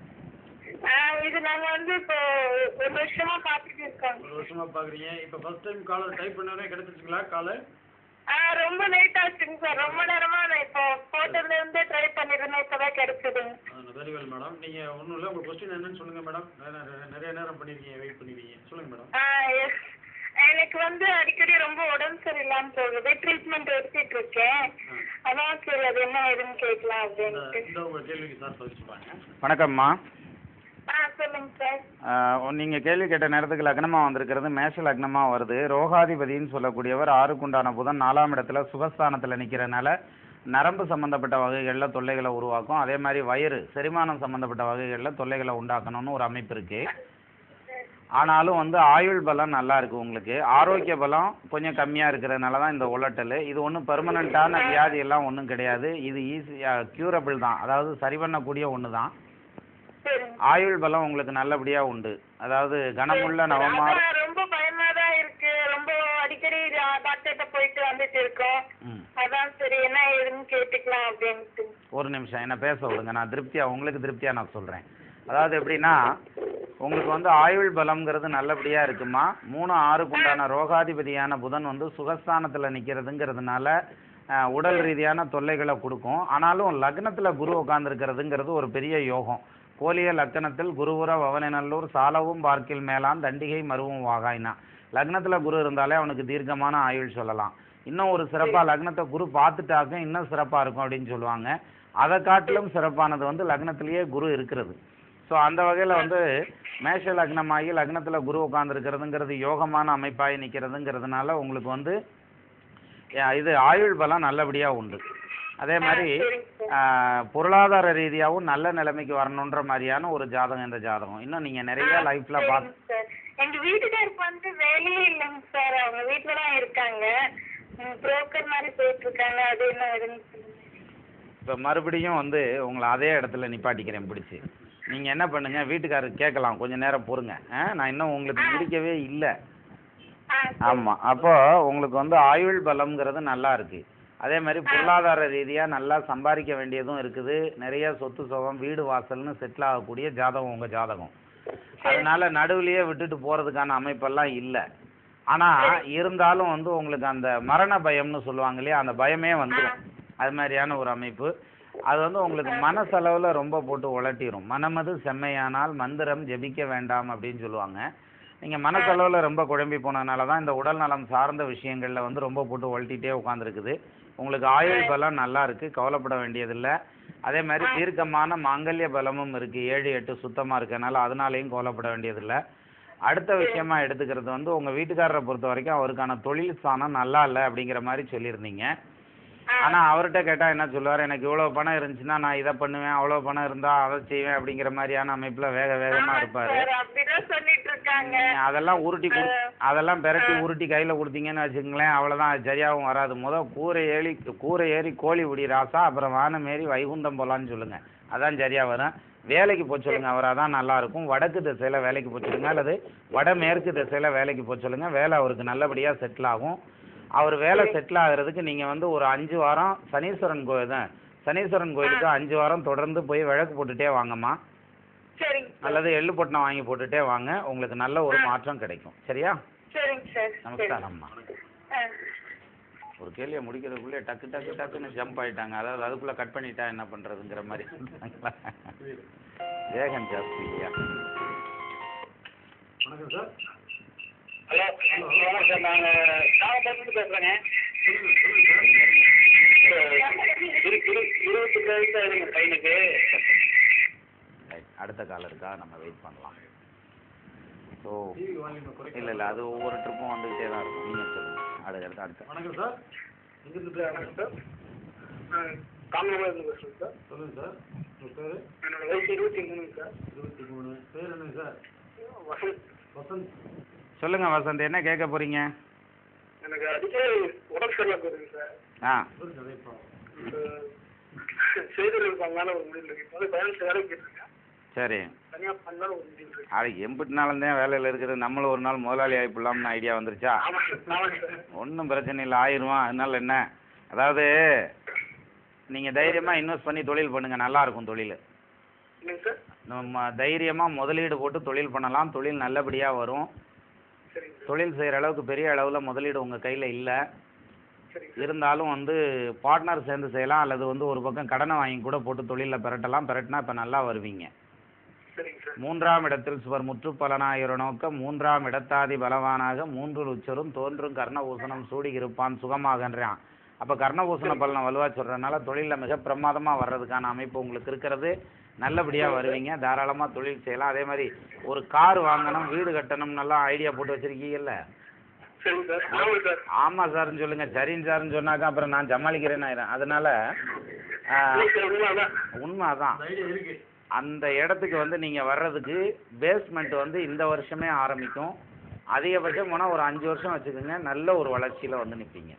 இது நாங்க வந்து இப்போ ஒரு வருஷமா பாத்துட்டு இருக்கோம். ஒரு வருஷமா பாக்குறீங்க. இப்போ ஃபர்ஸ்ட் டைம் காலர் டைப் பண்ணவனே கிடைச்சிச்சுங்களா? காலர் ரொம்ப லேட் ஆச்சுங்க சார். ரொம்ப நேரமா நான் போட்டதிலிருந்தே ட்ரை பண்ணிருந்தேன், இப்போதான் கிடைச்சதுங்க. Very well madam. நீங்கள் ஒன்றும் இல்லை, உங்கள் கொஸ்டின் என்னன்னு சொல்லுங்கள் மேடம். நிறைய நேரம் பண்ணியிருக்கீங்க, வெயிட் பண்ணிருக்கீங்க, சொல்லுங்கள் மேடம். எஸ், எனக்கு வந்து அடிக்கடி ரொம்ப உடம்பு சரியில்லாமல் போகுது. ட்ரீட்மெண்ட் எடுத்துட்டு இருக்கேன். அதான் சரி அது என்ன ஆயிடுன்னு கேட்கலாம் அப்படின்ட்டு. கேள்விக்கு சார் சொல்லிச்சுப்பாங்க. வணக்கம்மா. நீங்கள் கேள்வி கேட்ட நேரத்துக்கு லக்னமாக வந்திருக்கிறது மேஷ லக்னமாக வருது. ரோகாதிபதினு சொல்லக்கூடியவர் ஆறுக்குண்டான புதன் நாலாம் இடத்துல சுகஸ்தானத்தில் நிற்கிறனால நரம்பு சம்மந்தப்பட்ட வகைகளில் தொல்லைகளை உருவாக்கும். அதே மாதிரி வயிறு செரிமானம் சம்மந்தப்பட்ட வகைகளில் தொல்லைகளை உண்டாக்கணும்னு ஒரு அமைப்பு இருக்குது. ஆனாலும் வந்து ஆயுள் பலம் நல்லா இருக்குது உங்களுக்கு. ஆரோக்கிய பலம் கொஞ்சம் கம்மியாக இருக்கிறதுனால தான் இந்த உலட்டல். இது ஒன்றும் பெர்மனண்ட்டான வியாதியெல்லாம் ஒன்றும் கிடையாது. இது ஈஸியாக க்யூரபிள் தான், அதாவது சரி பண்ணக்கூடிய ஒன்று தான். ஆயுள் பலம் உங்களுக்கு நல்லபடியா உண்டு. அதாவது கனமுள்ள நவமா ரொம்ப பயமா தான் இருக்கு. ரொம்ப அடிக்கடி டாக்டர்ட்ட போயிட்டு வந்துட்டு இருக்கோம். அதான் சரி என்ன ஏதுன்னு கேட்டுக்கலாம் அப்படின்ட்டு. ஒரு நிமிஷம் என்ன பேச விடுங்க, நான் திருப்தியா உங்களுக்கு திருப்தியா நான் சொல்றேன். அதாவது எப்படின்னா உங்களுக்கு வந்து ஆயுள் பலம்ங்கிறது நல்லபடியா இருக்குமா. மூணு ஆறுக்குண்டான ரோகாதிபதியான புதன் வந்து சுகஸ்தானத்துல நிக்கிறதுங்கிறதுனால உடல் ரீதியான தொல்லைகளை கொடுக்கும். ஆனாலும் லக்னத்துல குரு உட்கார்ந்துருக்கிறதுங்கிறது ஒரு பெரிய யோகம். கோலிய லக்னத்தில் குருவுர வவனநல்லூர் சாலவும் பார்க்கில் மேலான் தண்டிகை மருவும் வாகாய்னா. லக்னத்தில் குரு இருந்தாலே அவனுக்கு தீர்க்கமான ஆயுள் சொல்லலாம். இன்னும் ஒரு சிறப்பாக லக்னத்தை குரு பார்த்துட்டாக்க இன்னும் சிறப்பாக இருக்கும் அப்படின்னு சொல்லுவாங்க. அதை காட்டிலும் சிறப்பானது வந்து லக்னத்திலேயே குரு இருக்கிறது. ஸோ அந்த வகையில் வந்து மேஷ லக்னமாகி லக்னத்தில் குரு உட்காந்துருக்கிறதுங்கிறது யோகமான அமைப்பாகி நிற்கிறதுங்கிறதுனால உங்களுக்கு வந்து இது ஆயுள் பலம் நல்லபடியாக உண்டு. அதே மாதிரி பொருளாதார ரீதியாகவும் நல்ல நிலைமைக்கு வரணுன்ற மாதிரியான ஒரு ஜாதகம் இந்த ஜாதகம். இன்னும் நீங்கள் நிறைய லைஃப்ல பார்த்து எங்க வீட்டுக்காருக்கு வந்து வேலையே இல்லைங்க சார். அவங்க வீட்டில தான் இருக்காங்க, புரோக்கர் மாதிரி போயிட்டு இருக்காங்க. அது என்ன இருந்துச்சு இப்போ மறுபடியும் வந்து உங்களை அதே இடத்துல நிப்பாட்டிக்கிறேன் பிடிச்சி. நீங்கள் என்ன பண்ணுங்க, வீட்டுக்காரருக்கு கேட்கலாம், கொஞ்சம் நேரம் பொறுங்க. நான் இன்னும் உங்களுக்கு முடிக்கவே இல்லை. ஆமாம், அப்போ உங்களுக்கு வந்து ஆயுள் பலம்ங்கிறது நல்லா இருக்குது. அதே மாதிரி பொருளாதார ரீதியாக நல்லா சம்பாதிக்க வேண்டியதும் இருக்குது. நிறைய சொத்து சுகம் வீடு வாசல்னு செட்டில் ஆகக்கூடிய ஜாதகம் உங்கள் ஜாதகம். அதனால நடுவுலையே விட்டுட்டு போகிறதுக்கான அமைப்பெல்லாம் இல்லை. ஆனால் இருந்தாலும் வந்து உங்களுக்கு அந்த மரண பயம்னு சொல்லுவாங்க இல்லையா, அந்த பயமே வந்துடும். அது மாதிரியான ஒரு அமைப்பு. அது வந்து உங்களுக்கு மனசளவில் ரொம்ப போட்டு உலட்டிடும். மனமது செம்மையானால் மந்திரம் ஜெபிக்க வேண்டாம் அப்படின்னு சொல்லுவாங்க. நீங்கள் மனசளவில் ரொம்ப குழம்பி போனதுனால தான் இந்த உடல் நலம் சார்ந்த விஷயங்களில் வந்து ரொம்ப போட்டு உழட்டிகிட்டே உட்காந்துருக்குது. உங்களுக்கு ஆயுள் பலம் நல்லா இருக்குது, கவலைப்பட வேண்டியதில்லை. அதே மாதிரி தீர்க்கமான மாங்கல்ய பலமும் இருக்குது. ஏழு எட்டு சுத்தமாக இருக்கிறதுனால அதனாலேயும் கவலைப்பட வேண்டியதில்லை. அடுத்த விஷயமாக எடுத்துக்கிறது வந்து உங்கள் வீட்டுக்காரரை பொறுத்த வரைக்கும் அவருக்கான தொழில் ஸ்தானம் நல்லா இல்லை அப்படிங்கிற மாதிரி சொல்லியிருந்தீங்க. ஆனால் அவர்கிட்ட கேட்டால் என்ன சொல்லுவார், எனக்கு இவ்வளோ பணம் இருந்துச்சுன்னா நான் இதை பண்ணுவேன், அவ்வளோ பணம் இருந்தால் அதை செய்வேன் அப்படிங்கிற மாதிரியான அமைப்பில் வேக வேகமாக இருப்பார். அதெல்லாம் உருட்டி அதெல்லாம் பெரட்டி உருட்டி கையில் கொடுத்தீங்கன்னு வச்சுக்கங்களேன், அவ்வளோதான், சரியாகவும் வராது. மொதல் கூரை ஏறி கூரை ஏறி கோழி உடி ராசா, அப்புறம் வானம் ஏறி வைகுந்தம் போகலான்னு சொல்லுங்கள், அதான் சரியாக வரும். வேலைக்கு போய் சொல்லுங்க அவர், அதான் நல்லாயிருக்கும். வடக்கு திசையில் வேலைக்கு போய் சொல்லுங்க அல்லது வடமேற்கு திசையில் வேலைக்கு போய் சொல்லுங்க. வேலை அவருக்கு நல்லபடியாக செட்டில் ஆகும். அவர் வேலை செட்டில் ஆகிறதுக்கு நீங்கள் வந்து ஒரு அஞ்சு வாரம் சனீஸ்வரன் கோயில் தான் சனீஸ்வரன் கோயிலுக்கு அஞ்சு வாரம் தொடர்ந்து போய் விளக்கு போட்டுகிட்டே வாங்கம்மா, அல்லது எள்ளு பொட்டணம் வாங்கி போட்டுகிட்டே வாங்க. உங்களுக்கு நல்ல ஒரு மாற்றம் கிடைக்கும். சரியா? நமஸ்காரம்மா. ஒரு கேள்வியை முடிக்கிறதுக்குள்ளே டக்கு டக்கு டக்குன்னு ஜம்ப் ஆகிட்டாங்க. அதாவது அதுக்குள்ளே கட் பண்ணிட்டா என்ன பண்ணுறதுங்கிற மாதிரி வேகம் ஜாஸ்தி இல்லையா? ஹலோ சார், நாங்கள் நாகப்பட்டினத்துலேருந்து பேசுகிறேங்க. இருபத்தி வயசு ஆகுதுங்க பையனுக்கு. அடுத்த கால இருக்கா, நம்ம வெயிட் பண்ணலாம். ஸோ இல்லை இல்லை அது ஒவ்வொரு ட்ரிப்பும் வந்துக்கிட்டே தான் இருக்கும். நீங்கள் சொல்லுங்கள். அடுத்த அடுத்த வணக்கம் சார். வணக்கம் சார். காமராஜர் பேசுகிறேன் சார். சொல்லுங்கள் சார். சார் என்னோடய வயசு இருபத்தி மூணுங்க சார். இருபத்தி மூணு பேர் என்னங்க சார்? வசந்த். வசந்த் சொல்லுங்க வசந்த், என்ன கேட்க போறீங்க? எனக்கு அடிக்கடி உடம்பு சரியா போகுது சார். ஆ சேதர் இருப்பாங்களால ஒரு முடியல. இப்போ பதினஞ்சு வேலைக்கு இருக்கேன். சரி, தனியா பண்ணாலும் ஒரு முடியல இருக்கு. அது எம்பிட்டு நாளும் தான் வேலையில் இருக்கிறது. நம்மளும் ஒரு நாள் முதலாளி ஆகிப்பிடலாம்னு ஐடியா வந்துருச்சா? ஒன்றும் பிரச்சனை இல்லை, ஆயிடுவான். அதனால என்ன, அதாவது நீங்கள் தைரியமாக இன்வெஸ்ட் பண்ணி தொழில் பண்ணுங்க, நல்லா இருக்கும் தொழில். நம்ம தைரியமாக முதலீடு போட்டு தொழில் பண்ணலாம். தொழில் நல்லபடியாக வரும். தொழில் செய்கிற அளவுக்கு பெரிய அளவில் முதலீடு உங்கள் கையில் இல்லை. இருந்தாலும் வந்து பார்ட்னர் சேர்ந்து செய்யலாம், அல்லது வந்து ஒரு பக்கம் கடனை வாங்கி கூட போட்டு தொழிலில் பெறட்டலாம். பெறட்டினா இப்போ நல்லா வருவீங்க. மூன்றாம் இடத்தில் சுவர் முற்றுப்பலனாயிர நோக்கம் மூன்றாம் இடத்தாதி பலவானாக மூன்று உச்சரும் தோன்றும் கர்ணபூசணம் சூடி இருப்பான் சுகமாகன்றான். அப்போ கர்ணபூசண பலனை வலுவா சொல்கிறதுனால தொழிலில் மிக பிரமாதமாக வர்றதுக்கான அமைப்பு உங்களுக்கு இருக்கிறது. நல்லபடியாக வருவீங்க, தாராளமாக தொழில் செய்யலாம். அதே மாதிரி ஒரு கார் வாங்கணும், வீடு கட்டணும்னெல்லாம் ஐடியா போட்டு வச்சுருக்கீங்கல்ல? ஆமாம் சார்ன்னு சொல்லுங்கள். சரின்னு சார்ன்னு சொன்னாக்கா அப்புறம் நான் சமாளிக்கிறேன்னு ஆயிடும். அதனால உண்மை அதான். அந்த இடத்துக்கு வந்து நீங்கள் வர்றதுக்கு பேஸ்மெண்ட் வந்து இந்த வருஷமே ஆரம்பிக்கும். அதிகபட்சம் போனால் ஒரு அஞ்சு வருஷம் வச்சுக்கோங்க, நல்ல ஒரு வளர்ச்சியில் வந்து நிற்பீங்க.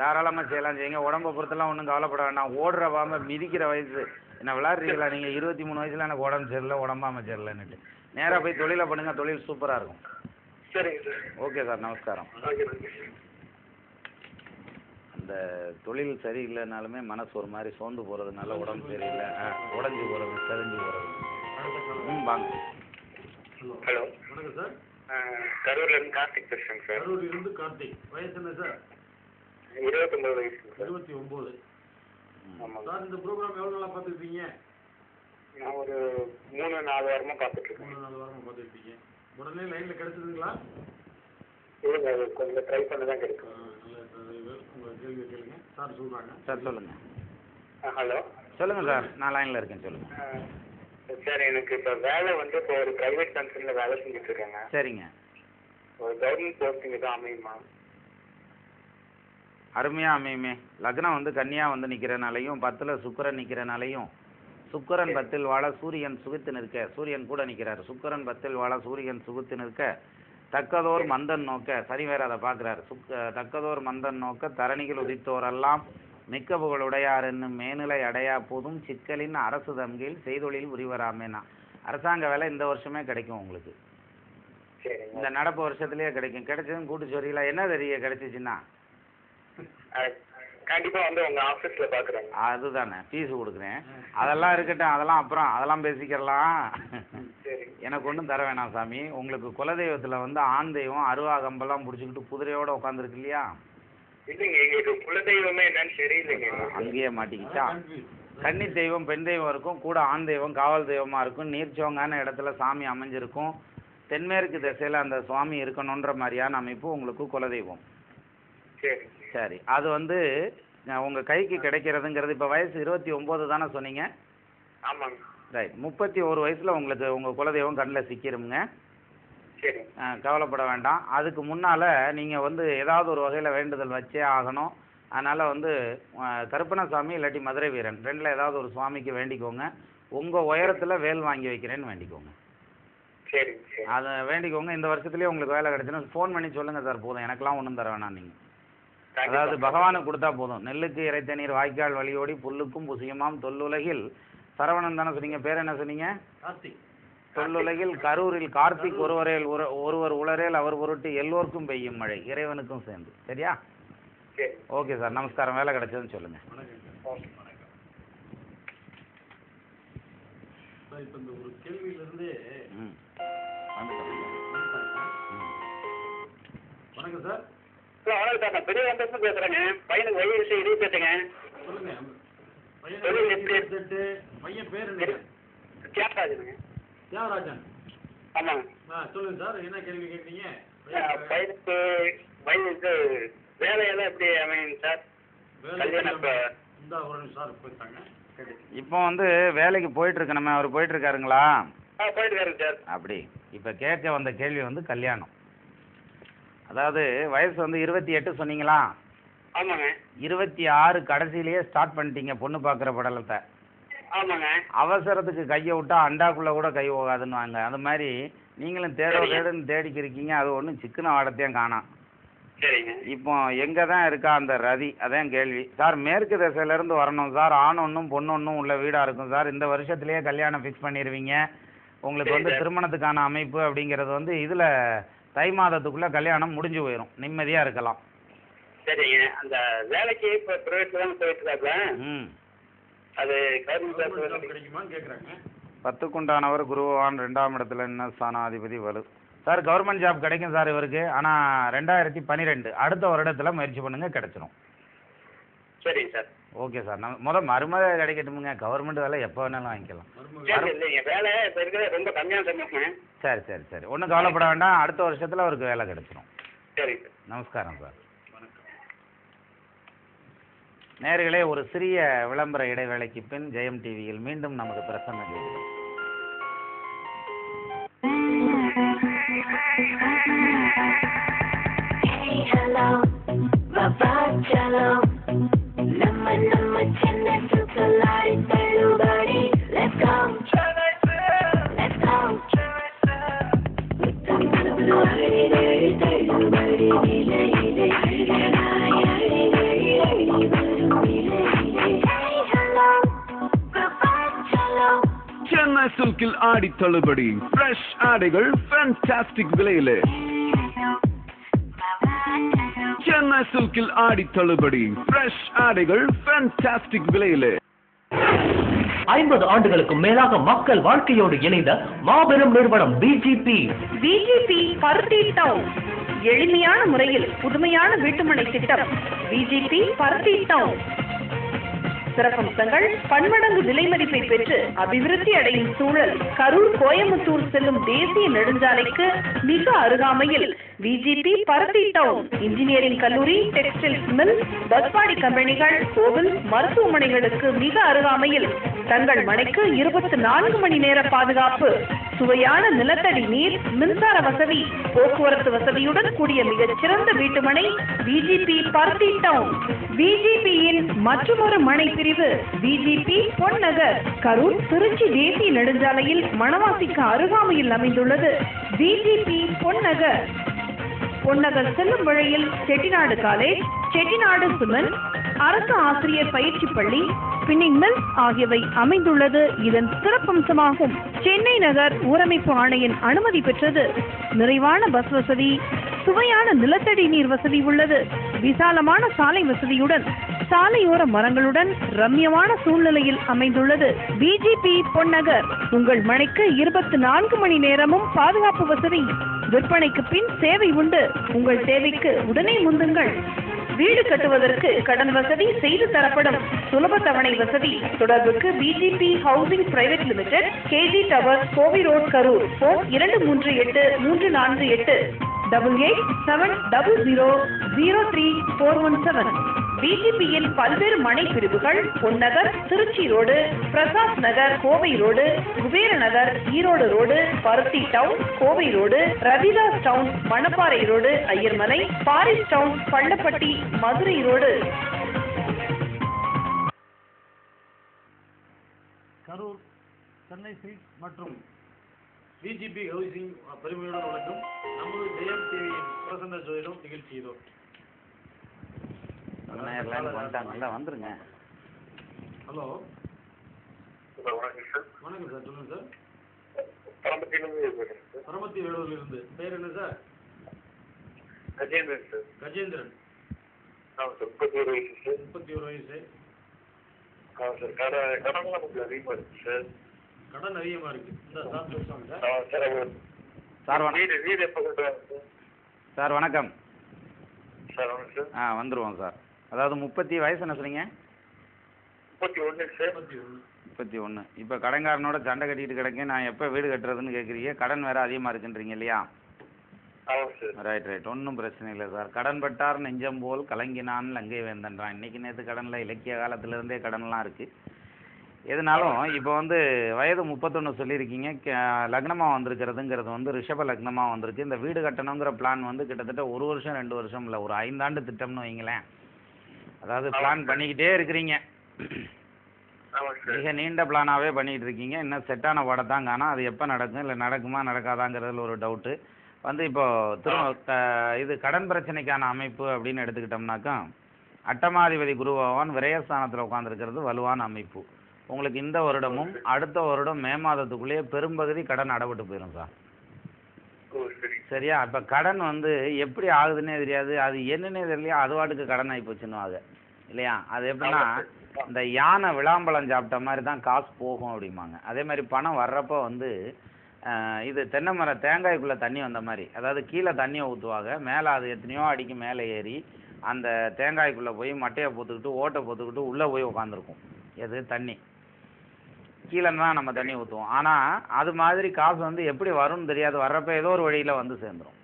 தாராளமாக செய்யலாம். செய்யுங்க. உடம்பை பொறுத்தெல்லாம் ஒன்றும் கவலைப்பட வேண்டாம். ஓடுற பாம்பை மிதிக்கிற வயசு என்ன விளாட்றீங்களா? நீங்கள் இருபத்தி மூணு வயசில் எனக்கு உடம்பு சரியில்லை, உடம்பாம சரியில்லைன்னுட்டு நேராக போய் தொழிலை பண்ணுங்கள். தொழில் சூப்பராக இருக்கும். சரிங்க சார். ஓகே சார், நமஸ்காரம். அந்த தொழில் சரியில்லைனாலுமே மனசு ஒரு மாதிரி சோர்ந்து போகிறதுனால உடம்பு சரியில்லை, உடஞ்சி போகிறது, செறிஞ்சு போகிறது. ம் வாங்க. ஹலோ வணக்கம் சார். கரூர்லேருந்து கார்த்திக் பேசுகிறேங்க சார். கரூர்லேருந்து கார்த்திக். வயசு என்ன சார்? இருபத்தொம்பது வயசு. இருபத்தி ஒம்பது. ஆமாம் சார். இந்த ப்ரோக்ராம் எவ்வளோ நாளாக பார்த்துருப்பீங்க? நான் ஒரு மூணு நாலு வாரமாக பார்த்துட்ருக்கேன். மூணு நாலு வாரமாக பார்த்துருப்பீங்க. உடனே லைனில் கிடச்சிதுங்களா? இல்லைங்க, அது கொஞ்சம் ட்ரை பண்ண தான் கிடைக்கும். சார் சொல்கிறாங்க. சார் சொல்லுங்கள். ஹலோ சொல்லுங்கள் சார், நான் லைனில் இருக்கேன். சொல்லுங்கள் சார். எனக்கு இப்போ வேலை வந்து இப்போ ஒரு ப்ரைவேட் கம்பெனியில் வேலை செஞ்சுட்ருக்கேங்க. சரிங்க. ஒரு கவர்மெண்ட் போஸ்டிங் தான் அமையுமா? அருமையாக அமையுமே. லக்னம் வந்து கன்னியாக வந்து நிற்கிறனாலையும் பத்தில் சுக்கரன் நிற்கிறனாலையும், சுக்கரன் பத்தில் வாழ சூரியன் சுகுத்து நிற்க, சூரியன் கூட நிற்கிறார். சுக்கரன் பத்தில் வாழ சூரியன் சுகுத்து நிற்க, தக்கதோர் மந்தன் நோக்க, சனி வேறு அதை பார்க்குறாரு. சுக்க தக்கதோர் மந்தன் நோக்க தரணிகள் உதித்தோரெல்லாம் மிக்க புகழுடையார் என்னும் மேநிலை அடையா போதும் சிக்கலின் அரசு தம்கில் செய்தொழில் உரிவராமேனா. அரசாங்க வேலை இந்த வருஷமே கிடைக்கும் உங்களுக்கு, இந்த நடப்பு வருஷத்துலேயே கிடைக்கும். கிடைச்சதுன்னு கூட்டு சொல்றீங்களா? என்ன தெரிய கிடைச்சிச்சுன்னா கண்டிப்பா வந்து உங்க ஆபீஸ்ல பாக்குறேன். அதுதானே ஃபீஸ் கொடுக்குறேன். அதெல்லாம் இருக்கட்டும், அதெல்லாம் அப்புறம் அதெல்லாம் பேசிக்கலாம். எனக்கு ஒன்றும் தர வேணாம் சாமி. உங்களுக்கு குலதெய்வத்துல வந்து ஆண் தெய்வம் அருவாகம்பெல்லாம் பிடிச்சிக்கிட்டு குதிரையோட உட்காந்துருக்கு இல்லையா? இல்லைங்க, எங்களுக்கு குலதெய்வமே என்னன்னு தெரியலைங்க. அங்கேயே மாட்டிக்கிச்சா? கன்னி தெய்வம் பெண் தெய்வம் இருக்கும், கூட ஆண் தெய்வம் காவல் தெய்வமா இருக்கும். நீர்ச்சோங்கான இடத்துல சாமி அமைஞ்சிருக்கும். தென்மேற்கு திசையில அந்த சுவாமி இருக்கணுன்ற மாதிரியான அமைப்பு உங்களுக்கு குலதெய்வம். சரி, அது வந்து உங்கள் கைக்கு கிடைக்கிறதுங்கிறது. இப்போ வயசு இருபத்தி ஒம்பது தானே சொன்னீங்க? ஆமாங்க. ரைட். முப்பத்தி ஒரு வயசில் உங்களுக்கு உங்கள் குலதெய்வம் கண்ணில் சிக்கிருமுங்க. சரி, கவலைப்பட வேண்டாம். அதுக்கு முன்னால் நீங்கள் வந்து ஏதாவது ஒரு வகையில் வேண்டுதல் வச்சே ஆகணும். அதனால் வந்து கருப்பணசாமி இல்லாட்டி மதுரை வீரன் ரெண்டில் ஏதாவது ஒரு சுவாமிக்கு வேண்டிக்கோங்க. உங்கள் உயரத்தில் வேல் வாங்கி வைக்கிறேன்னு வேண்டிக்கோங்க. சரி, அதை வேண்டிக்கோங்க. இந்த வருஷத்துலேயே உங்களுக்கு வேலை கிடைச்சினா ஃபோன் பண்ணி சொல்லுங்கள் சார். போதும், எனக்கெல்லாம் ஒன்றும் தர வேணாம். நீங்கள் அதாவது பகவானுக்கு கொடுத்தா போதும். நெல்லுக்கு இறைத்த நீர் வாய்க்கால் வழியோடி புல்லுக்கும் புசியமாம் தொல்லுலகில் சரவணன் தானே சொன்னீங்க? பேர் என்ன சொன்னீங்க? கார்த்திக். தொல்லுலகில் கரூரில் கார்த்திக் ஒருவரேல் ஒருவர் உளரேல் அவர் பொருட்டு எல்லோருக்கும் பெய்யும் மழை இறைவனுக்கும் சேர்ந்து. சரியா? ஓகே சார், நமஸ்காரம். வேலை கிடைச்சதுன்னு சொல்லுங்க. வணக்கம் சார். இப்போ வந்து வேலைக்கு போயிட்டு இருக்கணுமே, அவர் போயிட்டு இருக்காருங்களா? அப்படி இப்ப கேட்க வந்த கேள்வி வந்து கல்யாணம். அதாவது வயசு வந்து இருபத்தி எட்டு சொன்னீங்களா? ஆமாங்க. இருபத்தி ஆறு கடைசியிலேயே ஸ்டார்ட் பண்ணிட்டீங்க பொண்ணு பார்க்குற படலத்தை. ஆமாங்க. அவசரத்துக்கு கையை விட்டா அண்டாக்குள்ளே கூட கை போகாதுன்னு வாங்க. அது மாதிரி நீங்களும் தேட தேடுன்னு தேடிக்கி இருக்கீங்க. அது ஒன்றும் சிக்கன வாடத்தையும் காணாம். சரிங்க. இப்போ எங்கே தான் இருக்கா அந்த ரதி? அதான் கேள்வி சார். மேற்கு திசையிலேருந்து வரணும் சார். ஆணொன்னும் பொண்ணொன்னும் உள்ள வீடாக இருக்கும் சார். இந்த வருஷத்துலேயே கல்யாணம் ஃபிக்ஸ் பண்ணிடுவீங்க. உங்களுக்கு வந்து திருமணத்துக்கான அமைப்பு அப்படிங்கிறது வந்து இதில் தை மாதத்துக்குள்ளே கல்யாணம் முடிஞ்சு போயிடும். நிம்மதியாக இருக்கலாம். சரிங்க. அந்த வேலைக்கு இப்போ ப்ரைவேட்டில் தான் போயிட்டுருக்காங்க. ம். அது கவர்மெண்ட் கிடைக்குமான்னு கேட்குறாங்க. பத்துக்குண்டானவர் குருவான் ரெண்டாம் இடத்துல என்ன ஸ்தானாதிபதி வலு. சார் கவர்மெண்ட் ஜாப் கிடைக்கும் சார் இவருக்கு, ஆனால் ரெண்டாயிரத்தி பன்னிரெண்டு அடுத்த வருடத்தில் முயற்சி பண்ணுங்க கிடைச்சிடும். சரிங்க சார். ஓகே சார், நம்ம முதல் மறுமலை கிடைக்கட்டுமுங்க. கவர்மெண்ட் வேலை எப்போ வேணாலும் வாங்கிக்கலாம். சரி சரி சரி ஒன்றும் கவலைப்பட வேண்டாம், அடுத்த வருஷத்தில் அவருக்கு வேலை கிடைச்சிடும். சரி சார். நமஸ்காரம் சார். நேயர்களே, ஒரு சிறிய விளம்பர இடைவேளைக்கு பின் ஜெயம் டிவியில் மீண்டும் நமது பிரசன்னம் கேட்கிறோம். சென்னை சில்கில் ஆடி தள்ளுபடி, ஃப்ரெஷ் ஆடைகள் ஃபேன்டாஸ்டிக் விலையிலே. சென்னை சில்கில் ஆடி தள்ளுபடி, ஃப்ரெஷ் ஆடைகள் ஃபேன்டாஸ்டிக் விலையிலே. ஐம்பது ஆண்டுகளுக்கும் மேலாக மக்கள் வாழ்க்கையோடு இணைந்த மாபெரும் நிறுவனம் பிஜிபி. பிஜிபி பருத்தி டவுன் எளிமையான முறையில் புதுமையான வீட்டுமனை திட்டம். பிஜிபி பருத்தி டவுன் சிறப்பம்சங்கள், பன்மடங்கு விலை மதிப்பை பெற்று அபிவிருத்தி அடையும் சூழல். கரூர் கோயம்புத்தூர் செல்லும் தேசிய நெடுஞ்சாலைக்கு மிக அருகாமையில் பிஜிபி பருத்தி டவுன். இன்ஜினியரிங் கல்லூரி, டெக்ஸ்டைல்ஸ் மில், பஸ்பாடி கம்பெனிகள், கோவில், மருத்துவமனைகளுக்கு மிக அருகாமையில். தங்கள் மனைக்கு இருபத்தி நான்கு மணி நேர பாதுகாப்பு, சுவையான நிலத்தடி நீர், மின்சார வசதி, போக்குவரத்து வசதியுடன் கூடிய மிகச் சிறந்த வீட்டுமனை பிஜிபி பருத்தி டவுன். பிஜிபியின் மற்றொரு மனை பிரிவு பிஜிபி பொன்னகர், கரூர் திருச்சி தேசிய நெடுஞ்சாலையில் மணவாசிக்கு அருகாமையில் அமைந்துள்ளது. பிஜிபி பொன்னகர் பொன்னகர் செல்லும் வழியில் செட்டிநாடு காலேஜ், செட்டிநாடு சிமெண்ட், அரசு ஆசிரியர் பயிற்சி பள்ளி, பின்னிங் மில் ஆகியவை அமைந்துள்ளது. இதன் சிறப்பம்சமாகும். சென்னை நகர் ஊரமைப்பு ஆணையின் அனுமதி பெற்றது. நிறைவான பஸ் வசதி, சுவையான நிலத்தடி நீர் வசதி உள்ளது. விசாலமான சாலை வசதியுடன், சாலையோர மரங்களுடன் ரம்யமான சூழ்நிலையில் அமைந்துள்ளது பிஜிபி பொன்னகர். உங்கள் மனைக்கு இருபத்தி நான்கு மணி நேரமும் பாதுகாப்பு வசதி. விற்பனைக்கு பின் சேவை உண்டு. உங்கள் சேவைக்கு உடனே முந்துங்கள். வீடு கட்டுவதற்கு கடன் வசதி செய்து தரப்படும். சுலப தவணை வசதி. தொடர்புக்கு PGP housing private limited, KG tower, கோவி ரோட், கரூர். போன் இரண்டு மூன்று எட்டு மூன்று நான்கு எட்டு double eight seven double zero zero three four one seven. பிஜிபியின் பல்வேறு மனை பிரிவுகள் Ponnagar, Trichy road, Prasad Nagar, Kovai road, Kubera Nagar, Erode road, Paruthi down, Kovai road, Ravidas down, Manapparai road, Ayyarmalai, Paris down, Pallapatti, Madurai road. Karur Chennai street மற்றும் பிஜிபி ஹவுசிங் பெருமையுடன் வழங்கும் நமது ஜெயம் டிவியின் பிரசன்ன ஜோதிடம் நிகழ்ச்சி இதோ. நல்லா வந்துருங்க. ஹலோ, வணக்கம் சார். வணக்கம் சார், சொல்லுங்க சார். பரமத்தி வேலூர்ல இருந்து. பேர் என்ன சார்? கஜேந்திரன் சார். கஜேந்திரன். முப்பத்தி ஒரு வயசு சார். முப்பத்தி ஒரு வயசு சார். கடன் கடன்லாம் கொஞ்சம் அதிகமாக இருக்கு சார். கடன் அதிகமாக இருக்கு சார். வணக்கம் சார். வணக்கம் சார். ஆ, வந்துருவோம் சார். அதாவது முப்பத்தி வயசு என்ன சொன்னீங்க? முப்பத்தி ஒன்று சார். முப்பத்தி ஒன்று. இப்போ கடன்காரனோட சண்டை கட்டிட்டு கிடக்கு. நான் எப்போ வீடு கட்டுறதுன்னு கேட்குறீங்க. கடன் வேறு அதிகமாக இருக்குன்றீங்க இல்லையா? ரைட் ரைட் ஒன்றும் பிரச்சனை இல்லை சார். கடன் பட்டார் நெஞ்சம் போல் கலங்கினான் லங்கை வேந்தன்றான். இன்னைக்கு நேற்று கடனில் இலக்கிய காலத்திலேருந்தே கடன்லாம் இருக்குது. எதுனாலும் இப்போ வந்து வயது முப்பத்தொன்று சொல்லியிருக்கீங்க. லக்னமாக வந்திருக்கிறதுங்கிறது வந்து ரிஷப லக்னமாக வந்திருக்கு. இந்த வீடு கட்டணுங்கிற பிளான் வந்து கிட்டத்தட்ட ஒரு வருஷம் ரெண்டு வருஷம் இல்லை, ஒரு ஐந்தாண்டு திட்டம்னு வைங்களேன். அதாவது பிளான் பண்ணிக்கிட்டே இருக்கிறீங்க, மிக நீண்ட பிளானாகவே பண்ணிக்கிட்டு இருக்கீங்க. இன்னும் செட்டான படத்தாங்க. ஆனால் அது எப்போ நடக்கும், இல்லை நடக்குமா நடக்காதாங்கிறதுல ஒரு டவுட்டு வந்து இப்போது திரும்ப இது கடன் பிரச்சனைக்கான அமைப்பு அப்படின்னு எடுத்துக்கிட்டோம்னாக்கா அட்டமாதிபதி குரு பகவான் விரயஸ்தானத்தில் உட்காந்துருக்கிறது வலுவான அமைப்பு. உங்களுக்கு இந்த வருடமும் அடுத்த வருடம் மே மாதத்துக்குள்ளேயே பெரும்பகுதி கடன் அடைபட்டு போயிடும் சார். சரியா? இப்போ கடன் வந்து எப்படி ஆகுதுன்னே தெரியாது, அது என்னன்னே தெரியலையா, அதுவாட்டுக்கு கடன் ஆகி போச்சுன்னு இல்லையா? அது எப்படின்னா இந்த யானை விளாம்பழம் சாப்பிட்ட மாதிரி தான் காசு போகும் அப்படிம்பாங்க. அதே மாதிரி பணம் வர்றப்போ வந்து இது தென்னை மரம் தேங்காய்க்குள்ளே தண்ணி வந்த மாதிரி, அதாவது கீழே தண்ணியை ஊற்றுவாங்க, மேலே அது எத்தனையோ அடிக்கு மேலே ஏறி அந்த தேங்காய்க்குள்ளே போய் மட்டையை போத்துக்கிட்டு ஓட்டை போத்துக்கிட்டு உள்ளே போய் உட்காந்துருக்கும். எது தண்ணி கீழே தான் நம்ம தண்ணி ஊற்றுவோம். ஆனால் அது மாதிரி காசு வந்து எப்படி வரும்னு தெரியாது, வர்றப்ப ஏதோ ஒரு வழியில் வந்து சேர்ந்துடும்.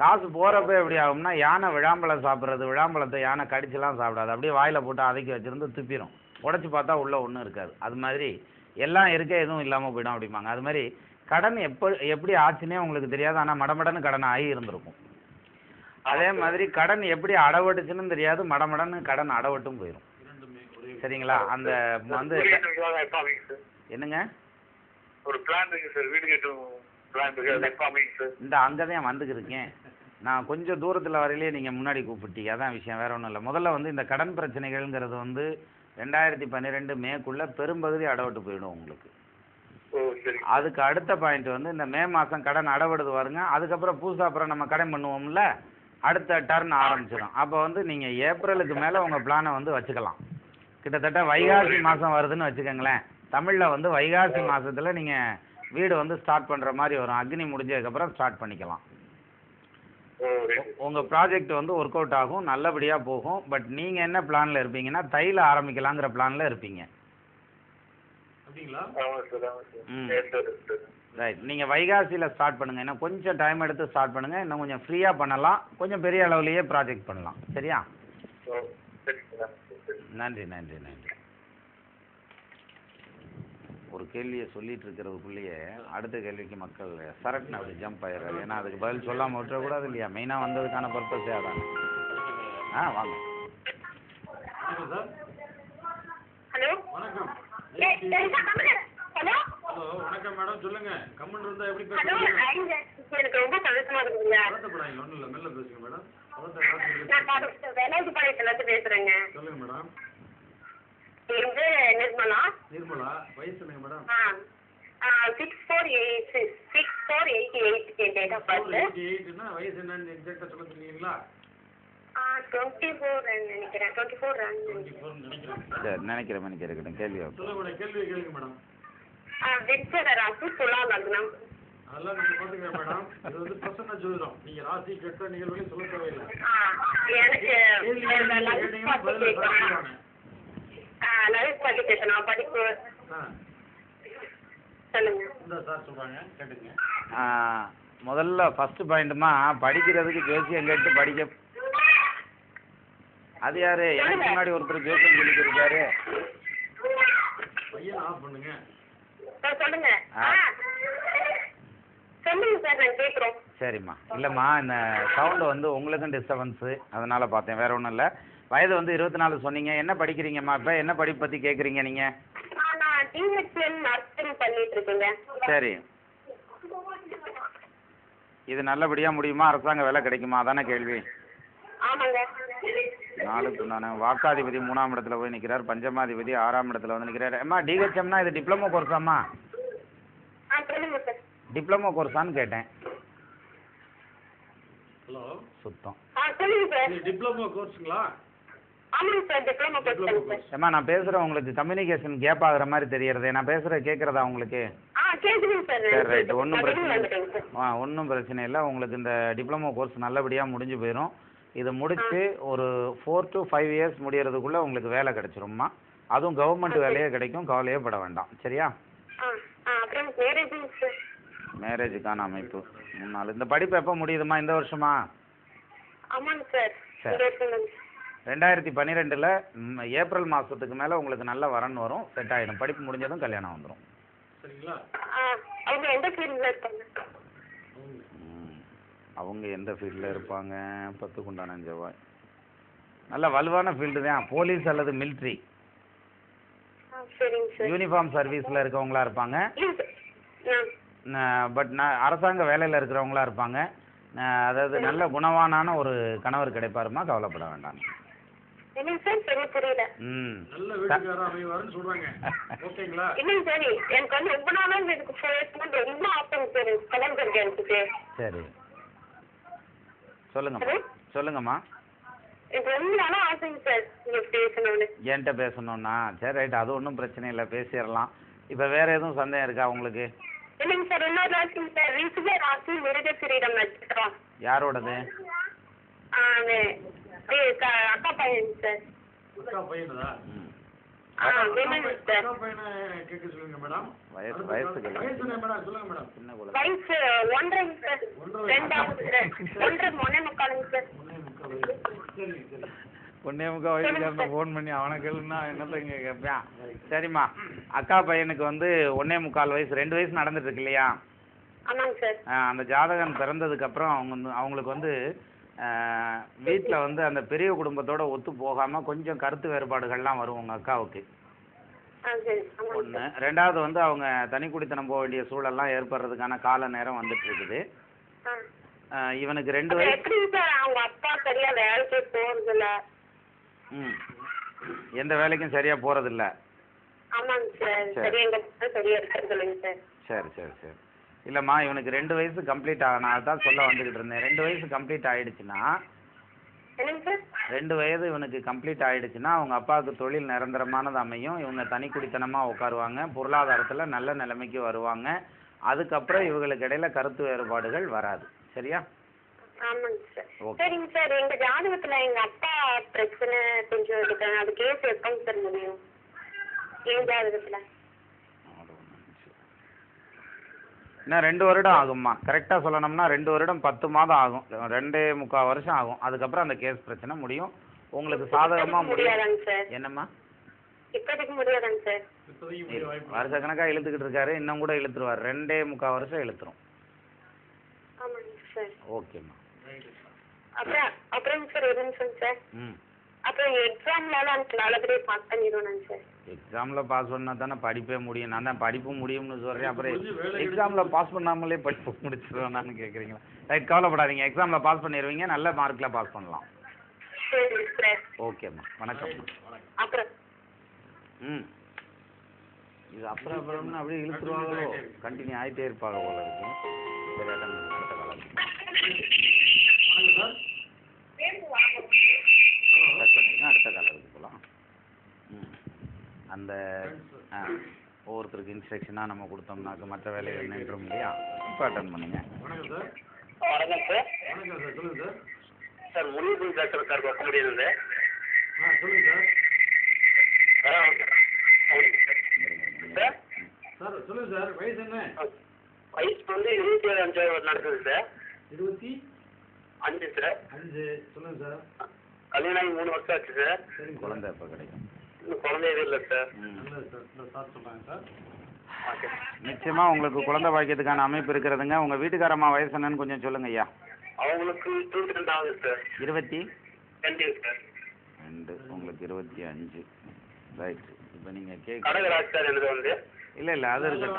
காசு போகிறப்ப எப்படி ஆகும்னா, யானை விழாம்பழம் சாப்பிட்றது, விழாம்பழத்தை யானை கடிச்செல்லாம் சாப்பிடாது, அப்படியே வாயில் போட்டு அதைக்கி வச்சுருந்து துப்பிடும், உடச்சி பார்த்தா உள்ளே ஒன்றும் இருக்காது. அது மாதிரி எல்லாம் இருக்க எதுவும் இல்லாமல் போய்டும் அப்படிம்பாங்க. அது மாதிரி கடன் எப்போ எப்படி ஆச்சுன்னே உங்களுக்கு தெரியாது, ஆனால் மடமடன்னு கடன் ஆகி இருந்திருக்கும். அதே மாதிரி கடன் எப்படி அடவட்டுச்சுன்னு தெரியாது, மடமடன்னு கடன் அடவட்டும் போயிடும். சரிங்களா? அந்த வந்து என்னங்க ஒரு பிளான் இருக்கு சார், வீடு கட்டும் இந்த அங்கதான் வந்துக்கிருக்கேன். நான் கொஞ்சம் தூரத்தில் வரையிலேயே நீங்கள் முன்னாடி கூப்பிட்டீங்க, அதான் விஷயம், வேற ஒன்றும் இல்லை. முதல்ல வந்து இந்த கடன் பிரச்சனைகள்ங்கிறது வந்து ரெண்டாயிரத்தி பன்னிரெண்டு மேக்குள்ள பெரும்பகுதி அடவட்டு போயிடும் உங்களுக்கு. அதுக்கு அடுத்த பாயிண்ட் வந்து இந்த மே மாதம் கடன் அடவடுது வருங்க. அதுக்கப்புறம் பூசா அப்புறம் நம்ம கடன் பண்ணுவோம்ல, அடுத்த டர்ன் ஆரம்பிச்சிடும். அப்போ வந்து நீங்கள் ஏப்ரலுக்கு மேலே உங்கள் பிளானை வந்து வச்சுக்கலாம். கிட்டத்தட்ட வைகாசி மாதம் வருதுன்னு வச்சுக்கோங்களேன், தமிழில் வந்து வைகாசி மாதத்தில் நீங்கள் வீடு வந்து ஸ்டார்ட் பண்ணுற மாதிரி வரும். அக்னி முடிஞ்சதுக்கப்புறம் ஸ்டார்ட் பண்ணிக்கலாம். உங்கள் ப்ராஜெக்ட் வந்து ஒர்க் அவுட் ஆகும், நல்லபடியாக போகும். பட் நீங்கள் என்ன பிளானில் இருப்பீங்கன்னா, தைல ஆரம்பிக்கலாங்கிற பிளானில் இருப்பீங்க. ரைட், நீங்கள் வைகாசியில் ஸ்டார்ட் பண்ணுங்கள். ஏன்னா கொஞ்சம் டைம் எடுத்து ஸ்டார்ட் பண்ணுங்கள், இன்னும் கொஞ்சம் ஃப்ரீயாக பண்ணலாம், கொஞ்சம் பெரிய அளவுலேயே ப்ராஜெக்ட் பண்ணலாம். சரியா? நன்றி நன்றி நன்றி. ஒரு கேள்வியை சொல்லிட்டு இருக்கிறதுக்குள்ளேயே அடுத்த கேள்விக்கு மக்கள் சரட்னு அப்படி ஜம்ப் ஆயிடுறாரு. ஏன்னா அதுக்கு பதில் சொல்லாமல் விட்டுறக்கூடாது இல்லையா? மெயினாக வந்ததுக்கான பர்பஸே அதாங்க. ஆ வாங்க. ஹலோ வணக்கம். ஹலோ வணக்கம் மேடம், சொல்லுங்க. கமெண்ட் இருந்தா எப்படி பேசுறீங்க? எனக்கு ரொம்ப சந்தோஷமா இருக்குங்க. பதட்டப்படாதீங்க, ஒண்ணும் இல்ல, மெல்ல பேசுங்க மேடம். நான் பாத்து வேலைக்கு போயிட்டேன்னு பேசுறேங்க. சொல்லுங்க மேடம். எங்க நிர்மலா நிர்மலா வயசு என்ன மேடம்? ஆறு நாலு எட்டு ஆறு ஆறு நாலு எட்டு எட்டு டேட் ஆஃப் பர்த். ஆறு நாலு எட்டு னா வயசு என்னன்னு எக்ஸாக்ட்டா சொல்ல தெரியலீங்களா? ஆ இருபத்தி நான்கு நினைக்கிறேன். இருபத்தி நான்கு ரன் இருபத்தி நான்கு நினைக்கிறேன். சரி, நினைக்கிறேன் நினைக்கிறேன். கேள்வி சொல்லுங்க மேடம். கேள்வி கேளுங்க மேடம். ஆ விருச்சிக ராசி துலா லக்னம். அதெல்லாம் நீங்க பாத்துக்கங்க மேடம், இது வந்து பிரசன்ன ஜோதிடம். நீங்க ராசி கெட்ட நிகழ்வுகளை சொல்ல தேவையில்லை. ஆ எனக்கு பதில் லைஃப் படிக்கேஷனா படிப்பு சொல்லுங்க. இந்த சார் சொல்றாங்க கேளுங்க. முதல்ல ஃபர்ஸ்ட் பாயிண்ட்மா, படிக்கிறதுக்கு ஜோசியம் கேட்டு படிக்க. அது யாரு? எனக்கு முன்னாடி ஒருத்தர் ஜோசியம் சொல்லிட்டு இருக்காரு. பையன் ஆஃப் பண்ணுங்க. சார் சொல்லுங்க. சொல்லுங்க சார், நான் கேக்குறேன். சரிம்மா. இல்லம்மா, இந்த சவுண்ட் வந்து உங்களுக்கும் டிஸ்டர்பன்ஸ், அதனால பார்த்தேன், வேற ஒன்றும் இல்லை. வயது வந்து இருபத்தி நாலு சொன்னீங்க. என்ன படிக்கிறீங்கம்மா? இப்போ என்ன படிப்பு பற்றி கேட்குறீங்க நீங்கள்? சரி, இது நல்லபடியாக முடியுமா? அரசாங்க வேலை கிடைக்குமா? அதான கேள்வி. நாளுக்கு நான் வாக்காதிபதி மூணாம் இடத்துல போய் நிற்கிறார், பஞ்சமாதிபதி ஆறாம் இடத்துல வந்து நிற்கிறார். அம்மா டிஹெச்எம்னா இது டிப்ளமோ கோர்ஸாம்மா? டிப்ளமோ கோர்ஸான்னு கேட்டேன். ஹலோ சுத்தம். இது டிப்ளமோ கோர்ஸுங்களா? அம்மா நான் பேசுறேன், உங்களுக்கு கம்யூனிகேஷன் கேப் ஆகுற மாதிரி தெரியுது. நான் பேசுற கேக்குறதா உங்களுக்கு? ஒன்றும் பிரச்சனை ஆ ஒன்றும் பிரச்சனை இல்லை. உங்களுக்கு இந்த டிப்ளமோ கோர்ஸ் நல்லபடியாக முடிஞ்சு போயிடும். இதை முடித்து ஒரு ஃபோர் டு ஃபைவ் இயர்ஸ் முடியறதுக்குள்ளே உங்களுக்கு வேலை கிடைச்சிரும்மா. அதுவும் கவர்மெண்ட் வேலையே கிடைக்கும், கவலையே பட வேண்டாம். சரியா? மேரேஜுக்கான அமைப்பு முன்னாள். இந்த படிப்பு எப்போ முடியுதுமா? இந்த வருஷமா? ஆமாங்க சார். ரெண்டாயிரத்தி பன்னிரெண்டுல ஏப்ரல் மாசத்துக்கு மேல உங்களுக்கு நல்ல வரன் வரும், செட் ஆயிடும். படிப்பு முடிஞ்சதும் கல்யாணம் வந்துடும். சரிங்களா? அவங்க எந்த ஃபீல்ட்ல இருப்பாங்க? அவங்க எந்த ஃபீல்ட்ல இருப்பாங்க? பத்து குண்டான ஜவாய். நல்ல வலுவான ஃபீல்டு தான், போலீஸ் அல்லது மிலிட்ரி. யூனிஃபார்ம் சர்வீஸ்ல இருக்கவங்களா இருப்பாங்க. பட் நான் அரசாங்க வேலையில் இருக்கிறவங்களா இருப்பாங்க. அதாவது நல்ல குணவானான ஒரு கணவர் கிடைப்பாருமா, கவலைப்பட வேண்டாம். சரி சொல்லுங்கம்மா. சொல்லுங்கம்மா. என்கிட்ட பேசணும்னா? சரி ரைட், அது ஒன்றும் பிரச்சனை இல்லை, பேசிடலாம். இப்போ வேற எதுவும் சந்தேகம் இருக்கா உங்களுக்கு? இல்லைங்க சார், இன்னொரு நாளைக்கு சார் ரிசீவர் ஆகி மெரிட ஃப்ரீடம் வச்சுக்கிறோம். யாரோடது? அக்கா பையன் சார். அக்கா பையனதா? ஆ வேணுங்க சார். அக்கா பையனை கேட்க சொல்லுங்க மேடம். வயசு வயசு மேடம் சொல்லுங்க மேடம். சின்ன குழந்தை வயசு ஒன்றரை சார். ஒன்றரை ஒன்னே முக்காலுங்க சார். சரி சரி, ஒன்னே முக்கால் வயசுக்காரனை ஃபோன் பண்ணி அவனை கேளுன்னா என்னத்த இங்கே கேட்பேன். சரிம்மா, அக்கா பையனுக்கு வந்து ஒன்னே முக்கால் வயசு, ரெண்டு வயசு நடந்துட்டு இருக்கு இல்லையா? அந்த ஜாதகம் பிறந்ததுக்கப்புறம் அவங்க அவங்களுக்கு வந்து வீட்டில் வந்து அந்த பெரிய குடும்பத்தோட ஒத்து போகாமல் கொஞ்சம் கருத்து வேறுபாடுகள்லாம் வரும் உங்கள் அக்காவுக்கு. ஒன்று, ரெண்டாவது வந்து அவங்க தனி குடித்தனம் போக வேண்டிய சூழல்லாம் ஏற்படுறதுக்கான கால நேரம் வந்துட்டு இருக்குது. இவனுக்கு ரெண்டு வயசு. அவங்க அப்பா சரியா வேலைக்கு போறதில்ல. ம், எந்த வேலைக்கும் சரியா போறதில்ல. ஆமாங்க சார். சரி சரி சரி. இல்லைம்மா, இவனுக்கு ரெண்டு வயசு கம்ப்ளீட் ஆகணும், அதுதான் சொல்ல வந்துக்கிட்டு இருந்தேன். ரெண்டு வயசு கம்ப்ளீட் ஆயிடுச்சுன்னா, ரெண்டு வயது இவனுக்கு கம்ப்ளீட் ஆயிடுச்சுன்னா அவங்க அப்பாவுக்கு தொழில் நிரந்தரமானது அமையும். இவங்க தனி குடித்தனமாக உட்காருவாங்க, பொருளாதாரத்தில் நல்ல நிலைமைக்கு வருவாங்க. அதுக்கப்புறம் இவங்களுக்கு இடையில கருத்து வேறுபாடுகள் வராது. சரியா? ஆமாங்க சார். சரிங்க சார், எங்க ஜாதகத்துல எங்க அப்பா பிரச்சனை கொஞ்சம் இருக்காங்க, அது கேஸ் எப்பங்க சார் முடியும் எங்க ஜாதகத்துல? இன்னும் ரெண்டு வருடம் ஆகும்மா. கரெக்டா சொல்லணும்னா ரெண்டு வருடம் பத்து மாதம் ஆகும், ரெண்டே முக்கால் வருஷம் ஆகும். அதுக்கப்புறம் அந்த கேஸ் பிரச்சனை முடியும். உங்களுக்கு சாதகமா முடியாதாங்க சார்? என்னம்மா இப்போதைக்கு முடியாதாங்க சார்? வருஷ கணக்கா இழுத்துக்கிட்டு இருக்காரு, இன்னும் கூட இழுத்துருவாரு. ரெண்டே முக்கால் வருஷம் இழுத்துரும். ஓகேம்மா. அப்புறம் அப்புறம் சார் ஒரு நிமிஷம் சார். ம், அப்புறம் எக்ஸாம்னால அந்த நாளைக்கு பாஸ் பண்ணிடுவானங்க சார்? எக்ஸாம்ல பாஸ் பண்ணா தானே படிப்பே முடியும். நான் தான் படிப்பு முடியும்னு சொல்றேன், அப்புறம் எக்ஸாம்ல பாஸ் பண்ணாமலே படிப்பு முடிச்சிடுவானான்னு கேக்குறீங்களா? ரைட், கவலைப்படாதீங்க, எக்ஸாம்ல பாஸ் பண்ணிடுவீங்க, நல்ல மார்க்ல பாஸ் பண்ணலாம். சரி சார். ஓகேம்மா, வணக்கம். அப்புறம் ம், இது அப்புறம் அப்புறம்னு அப்படியே இழுத்துருவாங்களோ, கண்டினியூ ஆகிட்டே இருப்பாங்க போல இருக்கும். வேறு இடம் அடுத்த காலம். அடுத்த காலத்துக்கு போகலாம். ம், அந்த ஒவ்வொருத்தருக்கு இன்ஸ்ட்ரக்ஷனாக நம்ம கொடுத்தோம்னாக்க மற்ற வேலைகள் நின்றோம் இல்லையா? இப்போ அட்டன் பண்ணுங்க. வணக்கம் சார். வணக்கம் சார். வணக்கம் சார், சொல்லுங்க சார். சார் முனிபு டாக்டர் சார் பார்க்க முடியாது. ஆ, சொல்லுங்க சார். சார் சார் சொல்லுங்க சார். வயசு என்ன? வயசு வந்து இருபத்தி ஏழு அஞ்சாவது நடக்குது சார். இருபத்தி அஞ்சு சார். அஞ்சு. சொல்லுங்க சார். கல்யாணம் ஆகி மூணு வருஷம் ஆச்சு சார். சரி, குழந்தை இப்போ கிடைக்கும்? இன்னும் குழந்தையே இல்லை சார். இல்லை சார், இல்லை சார் சொல்கிறாங்க சார். ஓகே, நிச்சயமாக உங்களுக்கு குழந்தை பாக்கியத்துக்கான அமைப்பு இருக்கிறதுங்க. உங்கள் வீட்டுக்காரம்மா வயசு என்னன்னு கொஞ்சம் சொல்லுங்க ஐயா. அவங்களுக்கு இருபத்தி ரெண்டு ஆகுது சார். இருபத்தி ரெண்டு சார். ரெண்டு. உங்களுக்கு இருபத்தி அஞ்சு. ரைட். இப்போ நீங்கள் கேக் கடகராஜ் சார் எழுது வந்து இல்லை இல்லை அது இருக்கு.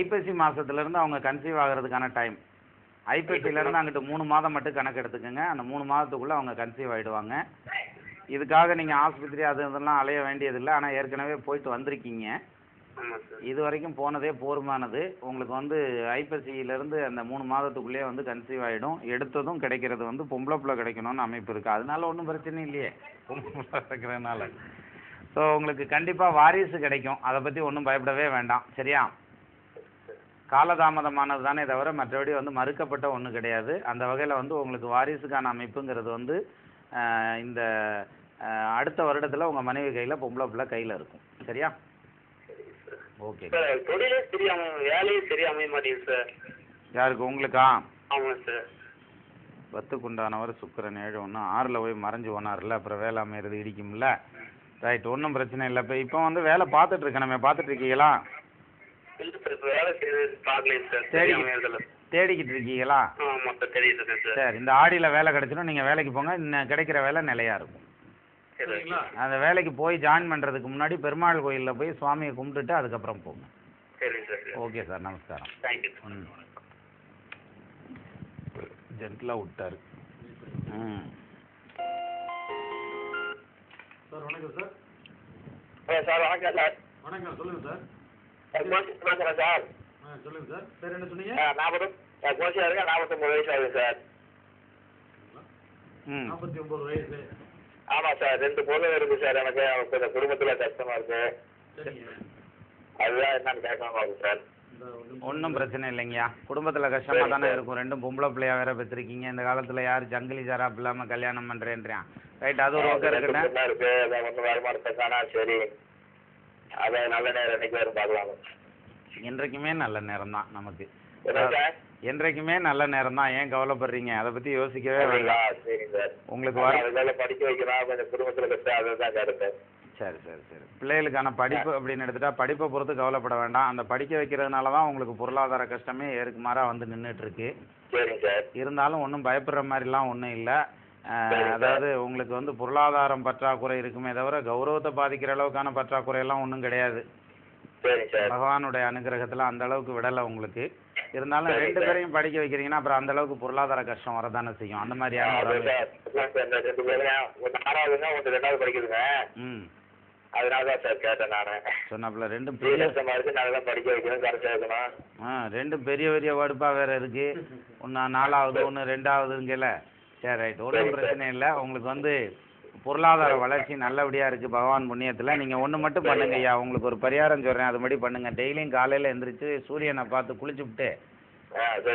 ஐப்பசி மாதத்துலேருந்து அவங்க கன்சீவ் ஆகிறதுக்கான டைம். ஐப்பசிலேருந்து அங்கிட்டு மூணு மாதம் மட்டும் கணக்கு எடுத்துக்கோங்க. அந்த மூணு மாதத்துக்குள்ளே அவங்க கன்சீவ் ஆகிடுவாங்க. இதுக்காக நீங்கள் ஆஸ்பத்திரி அது இதெல்லாம் அலைய வேண்டியதில்லை. ஆனால் ஏற்கனவே போயிட்டு வந்திருக்கீங்க, இது வரைக்கும் போனதே போர்மானது. உங்களுக்கு வந்து ஐப்பசியிலேருந்து அந்த மூணு மாதத்துக்குள்ளேயே வந்து கன்சீவ் ஆகிடும். எடுத்ததும் கிடைக்கிறது வந்து பொம்பளை பிள்ளை கிடைக்கணும்னு அமைப்பு இருக்குது. அதனால ஒன்றும் பிரச்சனை இல்லையே, பொம்பளை இருக்கிறதுனால. ஸோ உங்களுக்கு கண்டிப்பாக வாரிசு கிடைக்கும், அதை பற்றி ஒன்றும் பயப்படவே வேண்டாம். சரியா? காலதாமதமானது தானே தவிர மற்றபடி வந்து மறுக்கப்பட்ட ஒன்றும் கிடையாது. அந்த வகையில் வந்து உங்களுக்கு வாரிசுக்கான அமைப்புங்கிறது வந்து இந்த அடுத்த வருடத்தில் உங்கள் மனைவி கையில், பொம்பளை பிள்ளை கையில் இருக்கும். சரியா? Okay sir. தொழிலே சரியாக வேலையும் சரியாக அமைய மாட்டேங்குது சார். யாருக்கு? உங்களுக்கா? ஆமாம் சார். பத்துக்குண்டானவர் சுக்கரன் ஏழு ஒன்று ஆறில் போய் மறைஞ்சு ஒன்றாருல, அப்புறம் வேலை அமையிறது இடிக்கும்ல. ரைட், ஒன்றும் பிரச்சனை இல்லை. இப்போ இப்போ வந்து வேலை பார்த்துட்டு இருக்கணுமே, பார்த்துட்டு இருக்கீங்களா? தேடிக்கிட்டு இருக்கீங்களா? சரி, இந்த ஆடியில் வேலை கிடைச்சிடும். நீங்கள் வேலைக்கு போங்க, இன்னும் கிடைக்கிற வேலை நிலையாக இருக்கும். அந்த வேலைக்கு போய் ஜாயின் பண்ணுறதுக்கு முன்னாடி பெருமாள் கோயிலில் போய் சுவாமியை கும்பிட்டுட்டு அதுக்கப்புறம் போங்க. ஓகே சார், நமஸ்காரம். தேங்க்யூ. ஜென்டிலாக விட்டார். ம் சார், வணக்கம் சார். சார் வணக்கம் சார். வணக்கம், சொல்லுங்கள் சார். சார் சொல்லுங்கள் சார். சார் என்ன சொன்னீங்க? நாற்பது கோஷியாக இருக்கேன். நாற்பத்தொம்பது வயசு ஆகுது சார். ம், நாற்பத்தி ஒம்பது வயசு. ஆமாம் சார், ரெண்டு பொருள் இருக்குது சார். எனக்கு அவங்க குடும்பத்தில் கஷ்டமாக இருக்குது. அதுதான் என்னன்னு கேட்கணுமா சார்? ஒன்றும் பிரச்சனை இல்லைங்கய்யா. குடும்பத்தில் கஷ்டமாக தானே இருக்கும், ரெண்டும் பொம்பளை பிள்ளையா வேற பெற்றிருக்கீங்க. இந்த காலத்தில் யார் ஜங்கிலி ஜராப் இல்லாமல் கல்யாணம் பண்ணுறேன்றியா? ரைட், அது ஒரு ஒர்க்கர் இருக்குன்னா சரி, அதை நல்ல நேரம் இன்னைக்கு வரும் பார்க்கலாம். என்றைக்குமே நல்ல நேரம் தான் நமக்கு, என்றைக்குமே நல்ல நேரம் தான். ஏன் கவலைப்படுறீங்க? அதை பற்றி யோசிக்கவே வேண்டாம். உங்களுக்கு வர படிக்க வைக்கிறோம், குடும்பத்தில் கஷ்டம், அதை தான் கேட்டேன். சரி சரி சரி பிள்ளைகளுக்கான படிப்பு அப்படின்னு எடுத்துகிட்டா படிப்பை பொறுத்து கவலைப்பட வேண்டாம். அந்த படிக்க வைக்கிறதுனால தான் உங்களுக்கு பொருளாதார கஷ்டமே ஏற்குமாறா வந்து நின்றுட்டுருக்கு. இருந்தாலும் ஒன்றும் பயப்படுற மாதிரிலாம் ஒன்றும் இல்லை. அதாவது உங்களுக்கு வந்து பொருளாதாரம் பற்றாக்குறை இருக்குமே தவிர கௌரவத்தை பாதிக்கிற அளவுக்கான பற்றாக்குறையெல்லாம் ஒன்றும் கிடையாது. பகவானுடைய அனுகிரகத்தில் அந்த அளவுக்கு விடலை உங்களுக்கு. இருந்தாலும் ரெண்டு பேரையும் படிக்க வைக்கிறீங்கன்னா அப்புறம் அந்த அளவுக்கு பொருளாதார கஷ்டம் வரதானே செய்யும். அந்த மாதிரியான அதனாலதான் சார் கேட்டேன். நானு சொன்னப்பல ரெண்டும் பெரிய கஷ்டமா இருக்கு, நல்லா படிக்க வைக்கணும், கரெக்டா இருக்கணும். ஆ ரெண்டும் பெரிய பெரிய வடுப்பா வேற இருக்கு. ஒன்னா நாலாவது, ஒன்று ரெண்டாவதுங்கல. சரி ரைட், ஒன்றும் பிரச்சனை இல்லை. உங்களுக்கு வந்து பொருளாதார வளர்ச்சி நல்லபடியா இருக்கு பகவான் புண்ணியத்துல. நீங்க ஒண்ணு மட்டும் பண்ணுங்க ஐயா, உங்களுக்கு ஒரு பரிகாரம் சொல்றேன், அது மாதிரி பண்ணுங்க. டெய்லியும் காலையில எந்திரிச்சு சூரியனை பார்த்து குளிச்சுவிட்டு,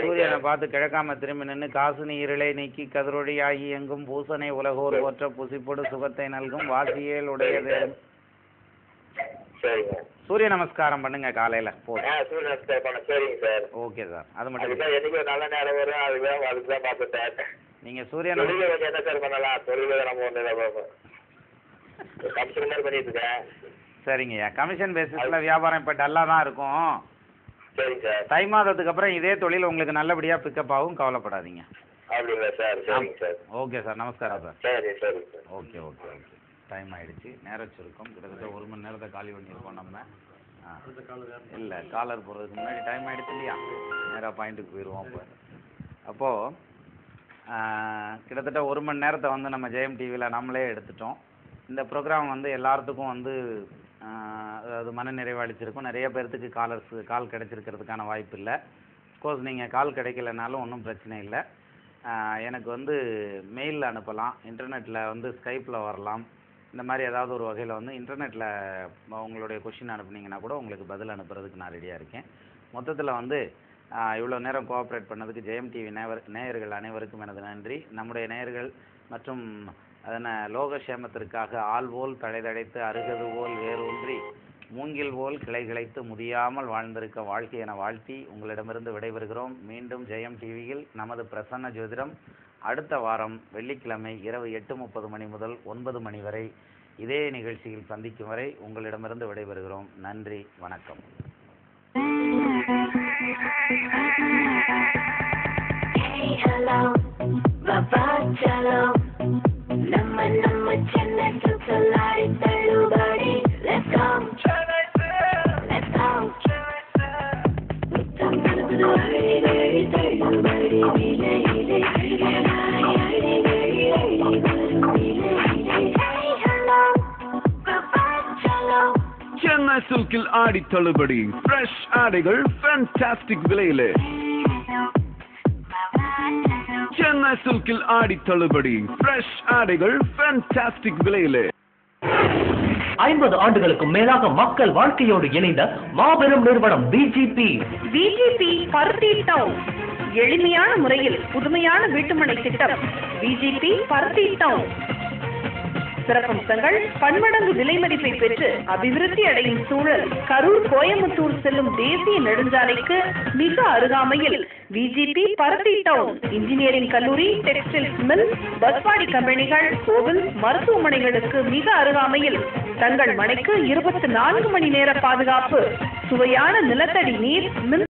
சூரியனை பார்த்து கிழக்காம திரும்பி நின்று, காசு நீரிலை நீக்கி கதிரொழி ஆகி எங்கும் பூசனை உலகோர் போற்ற புசிப்போடு சுகத்தை நல்கும் வாசியல் உடையது. சூரிய நமஸ்காரம் பண்ணுங்க காலையில. ஓகே சார், அது மட்டும் நீங்க சூரிய சரிங்கய்யா. கமிஷன் பேசிஸ்ல வியாபாரம் இப்ப டல்லா தான் இருக்கும். தை மாதத்துக்கு அப்புறம் இதே தொழில் உங்களுக்கு நல்லபடியா பிக்கப் ஆகும், கவலைப்படாதீங்க. ஓகே சார், நமஸ்காரம் sir. Okay okay okay, time ஆயிடுச்சு, நேரம் சுருக்கம். கிட்டத்தட்ட ஒரு மணி நேரத்தை காலி பண்ணியிருக்கோம் நம்ம. இல்லை, காலர் போகிறதுக்கு முன்னாடி டைம் ஆயிடுச்சு இல்லையா, நேராக பாயிண்ட்டுக்கு போயிடுவோம். அப்போ அப்போது கிட்டத்தட்ட ஒரு மணி நேரத்தை வந்து நம்ம ஜெயம் டிவியில் நம்மளே எடுத்துட்டோம். இந்த ப்ரோக்ராம் வந்து எல்லாத்துக்கும் வந்து அது மன நிறைவளிச்சிருக்கும். நிறைய பேர்த்துக்கு காலர்ஸ் கால் கிடைச்சிருக்கிறதுக்கான வாய்ப்பு இல்லை. அஃப்கோர்ஸ் நீங்கள் கால் கிடைக்கலனாலும் ஒன்றும் பிரச்சனை இல்லை. எனக்கு வந்து மெயிலில் அனுப்பலாம், இன்டர்நெட்டில் வந்து ஸ்கைப்பில் வரலாம். இந்த மாதிரி ஏதாவது ஒரு வகையில் வந்து இன்டர்நெட்டில் உங்களுடைய கொஷின் அனுப்புனீங்கன்னா கூட உங்களுக்கு பதில் அனுப்புறதுக்கு நான் ரெடியாக இருக்கேன். மொத்தத்தில் வந்து இவ்வளோ நேரம் கோஆப்ரேட் பண்ணதுக்கு ஜெயம் டிவி நேயர் நேயர்கள் அனைவருக்கும் எனது நன்றி. நம்முடைய நேயர்கள் மற்றும் அதனை லோகக்ஷேமத்திற்காக ஆள்வோல் தலைதடைத்து அருகது போல் வேரூன்றி மூங்கில் போல் கிளை கிளைத்து முதியாமல் வாழ்ந்திருக்க வாழ்க்கை என வாழ்த்தி உங்களிடமிருந்து விடைபெறுகிறோம். மீண்டும் ஜெயம் டிவியில் நமது பிரசன்ன ஜோதிடம் அடுத்த வாரம் வெள்ளிக்கிழமை இரவு எட்டு முப்பது மணி முதல் ஒன்பது மணி வரை இதே நிகழ்ச்சியில் சந்திக்கும் வரை உங்களிடமிருந்து விடைபெறுகிறோம். நன்றி, வணக்கம். சென்னை சில்கில் ஆடி தள்ளுபடி, ஃப்ரெஷ் ஆடைகள் ஃபேன்டாஸ்டிக் விலையிலே. சென்னை சில்கில் ஆடி தள்ளுபடி, ஃப்ரெஷ் ஆடைகள் ஃபேன்டாஸ்டிக் விலையிலே. ஐம்பது ஆண்டுகளுக்கும் மேலாக மக்கள் வாழ்க்கையோடு இணைந்த மாபெரும் நிறுவனம் பிஜிபி. பிஜிபி பருத்தி டவுன் எளிமையான முறையில் புதுமையான வீட்டுமனை திட்டம். பிஜிபி பருத்தி டவுன் சிறப்பம்சங்கள், பன்மடங்கு விலை மதிப்பை பெற்று அபிவிருத்தி அடையும் சூழல். கரூர் கோயம்புத்தூர் செல்லும் தேசிய நெடுஞ்சாலைக்கு மிக அருகாமையில் பிஜிபி பருத்தி டவுன். இன்ஜினியரிங் கல்லூரி, டெக்ஸ்டைல் மில், பஸ்பாடி கம்பெனிகள், கோவில், மருத்துவமனைகளுக்கு மிக அருகாமையில். தங்கள் மனைக்கு இருபத்தி நான்கு மணி நேர பாதுகாப்பு, சுவையான நிலத்தடி நீர், மின்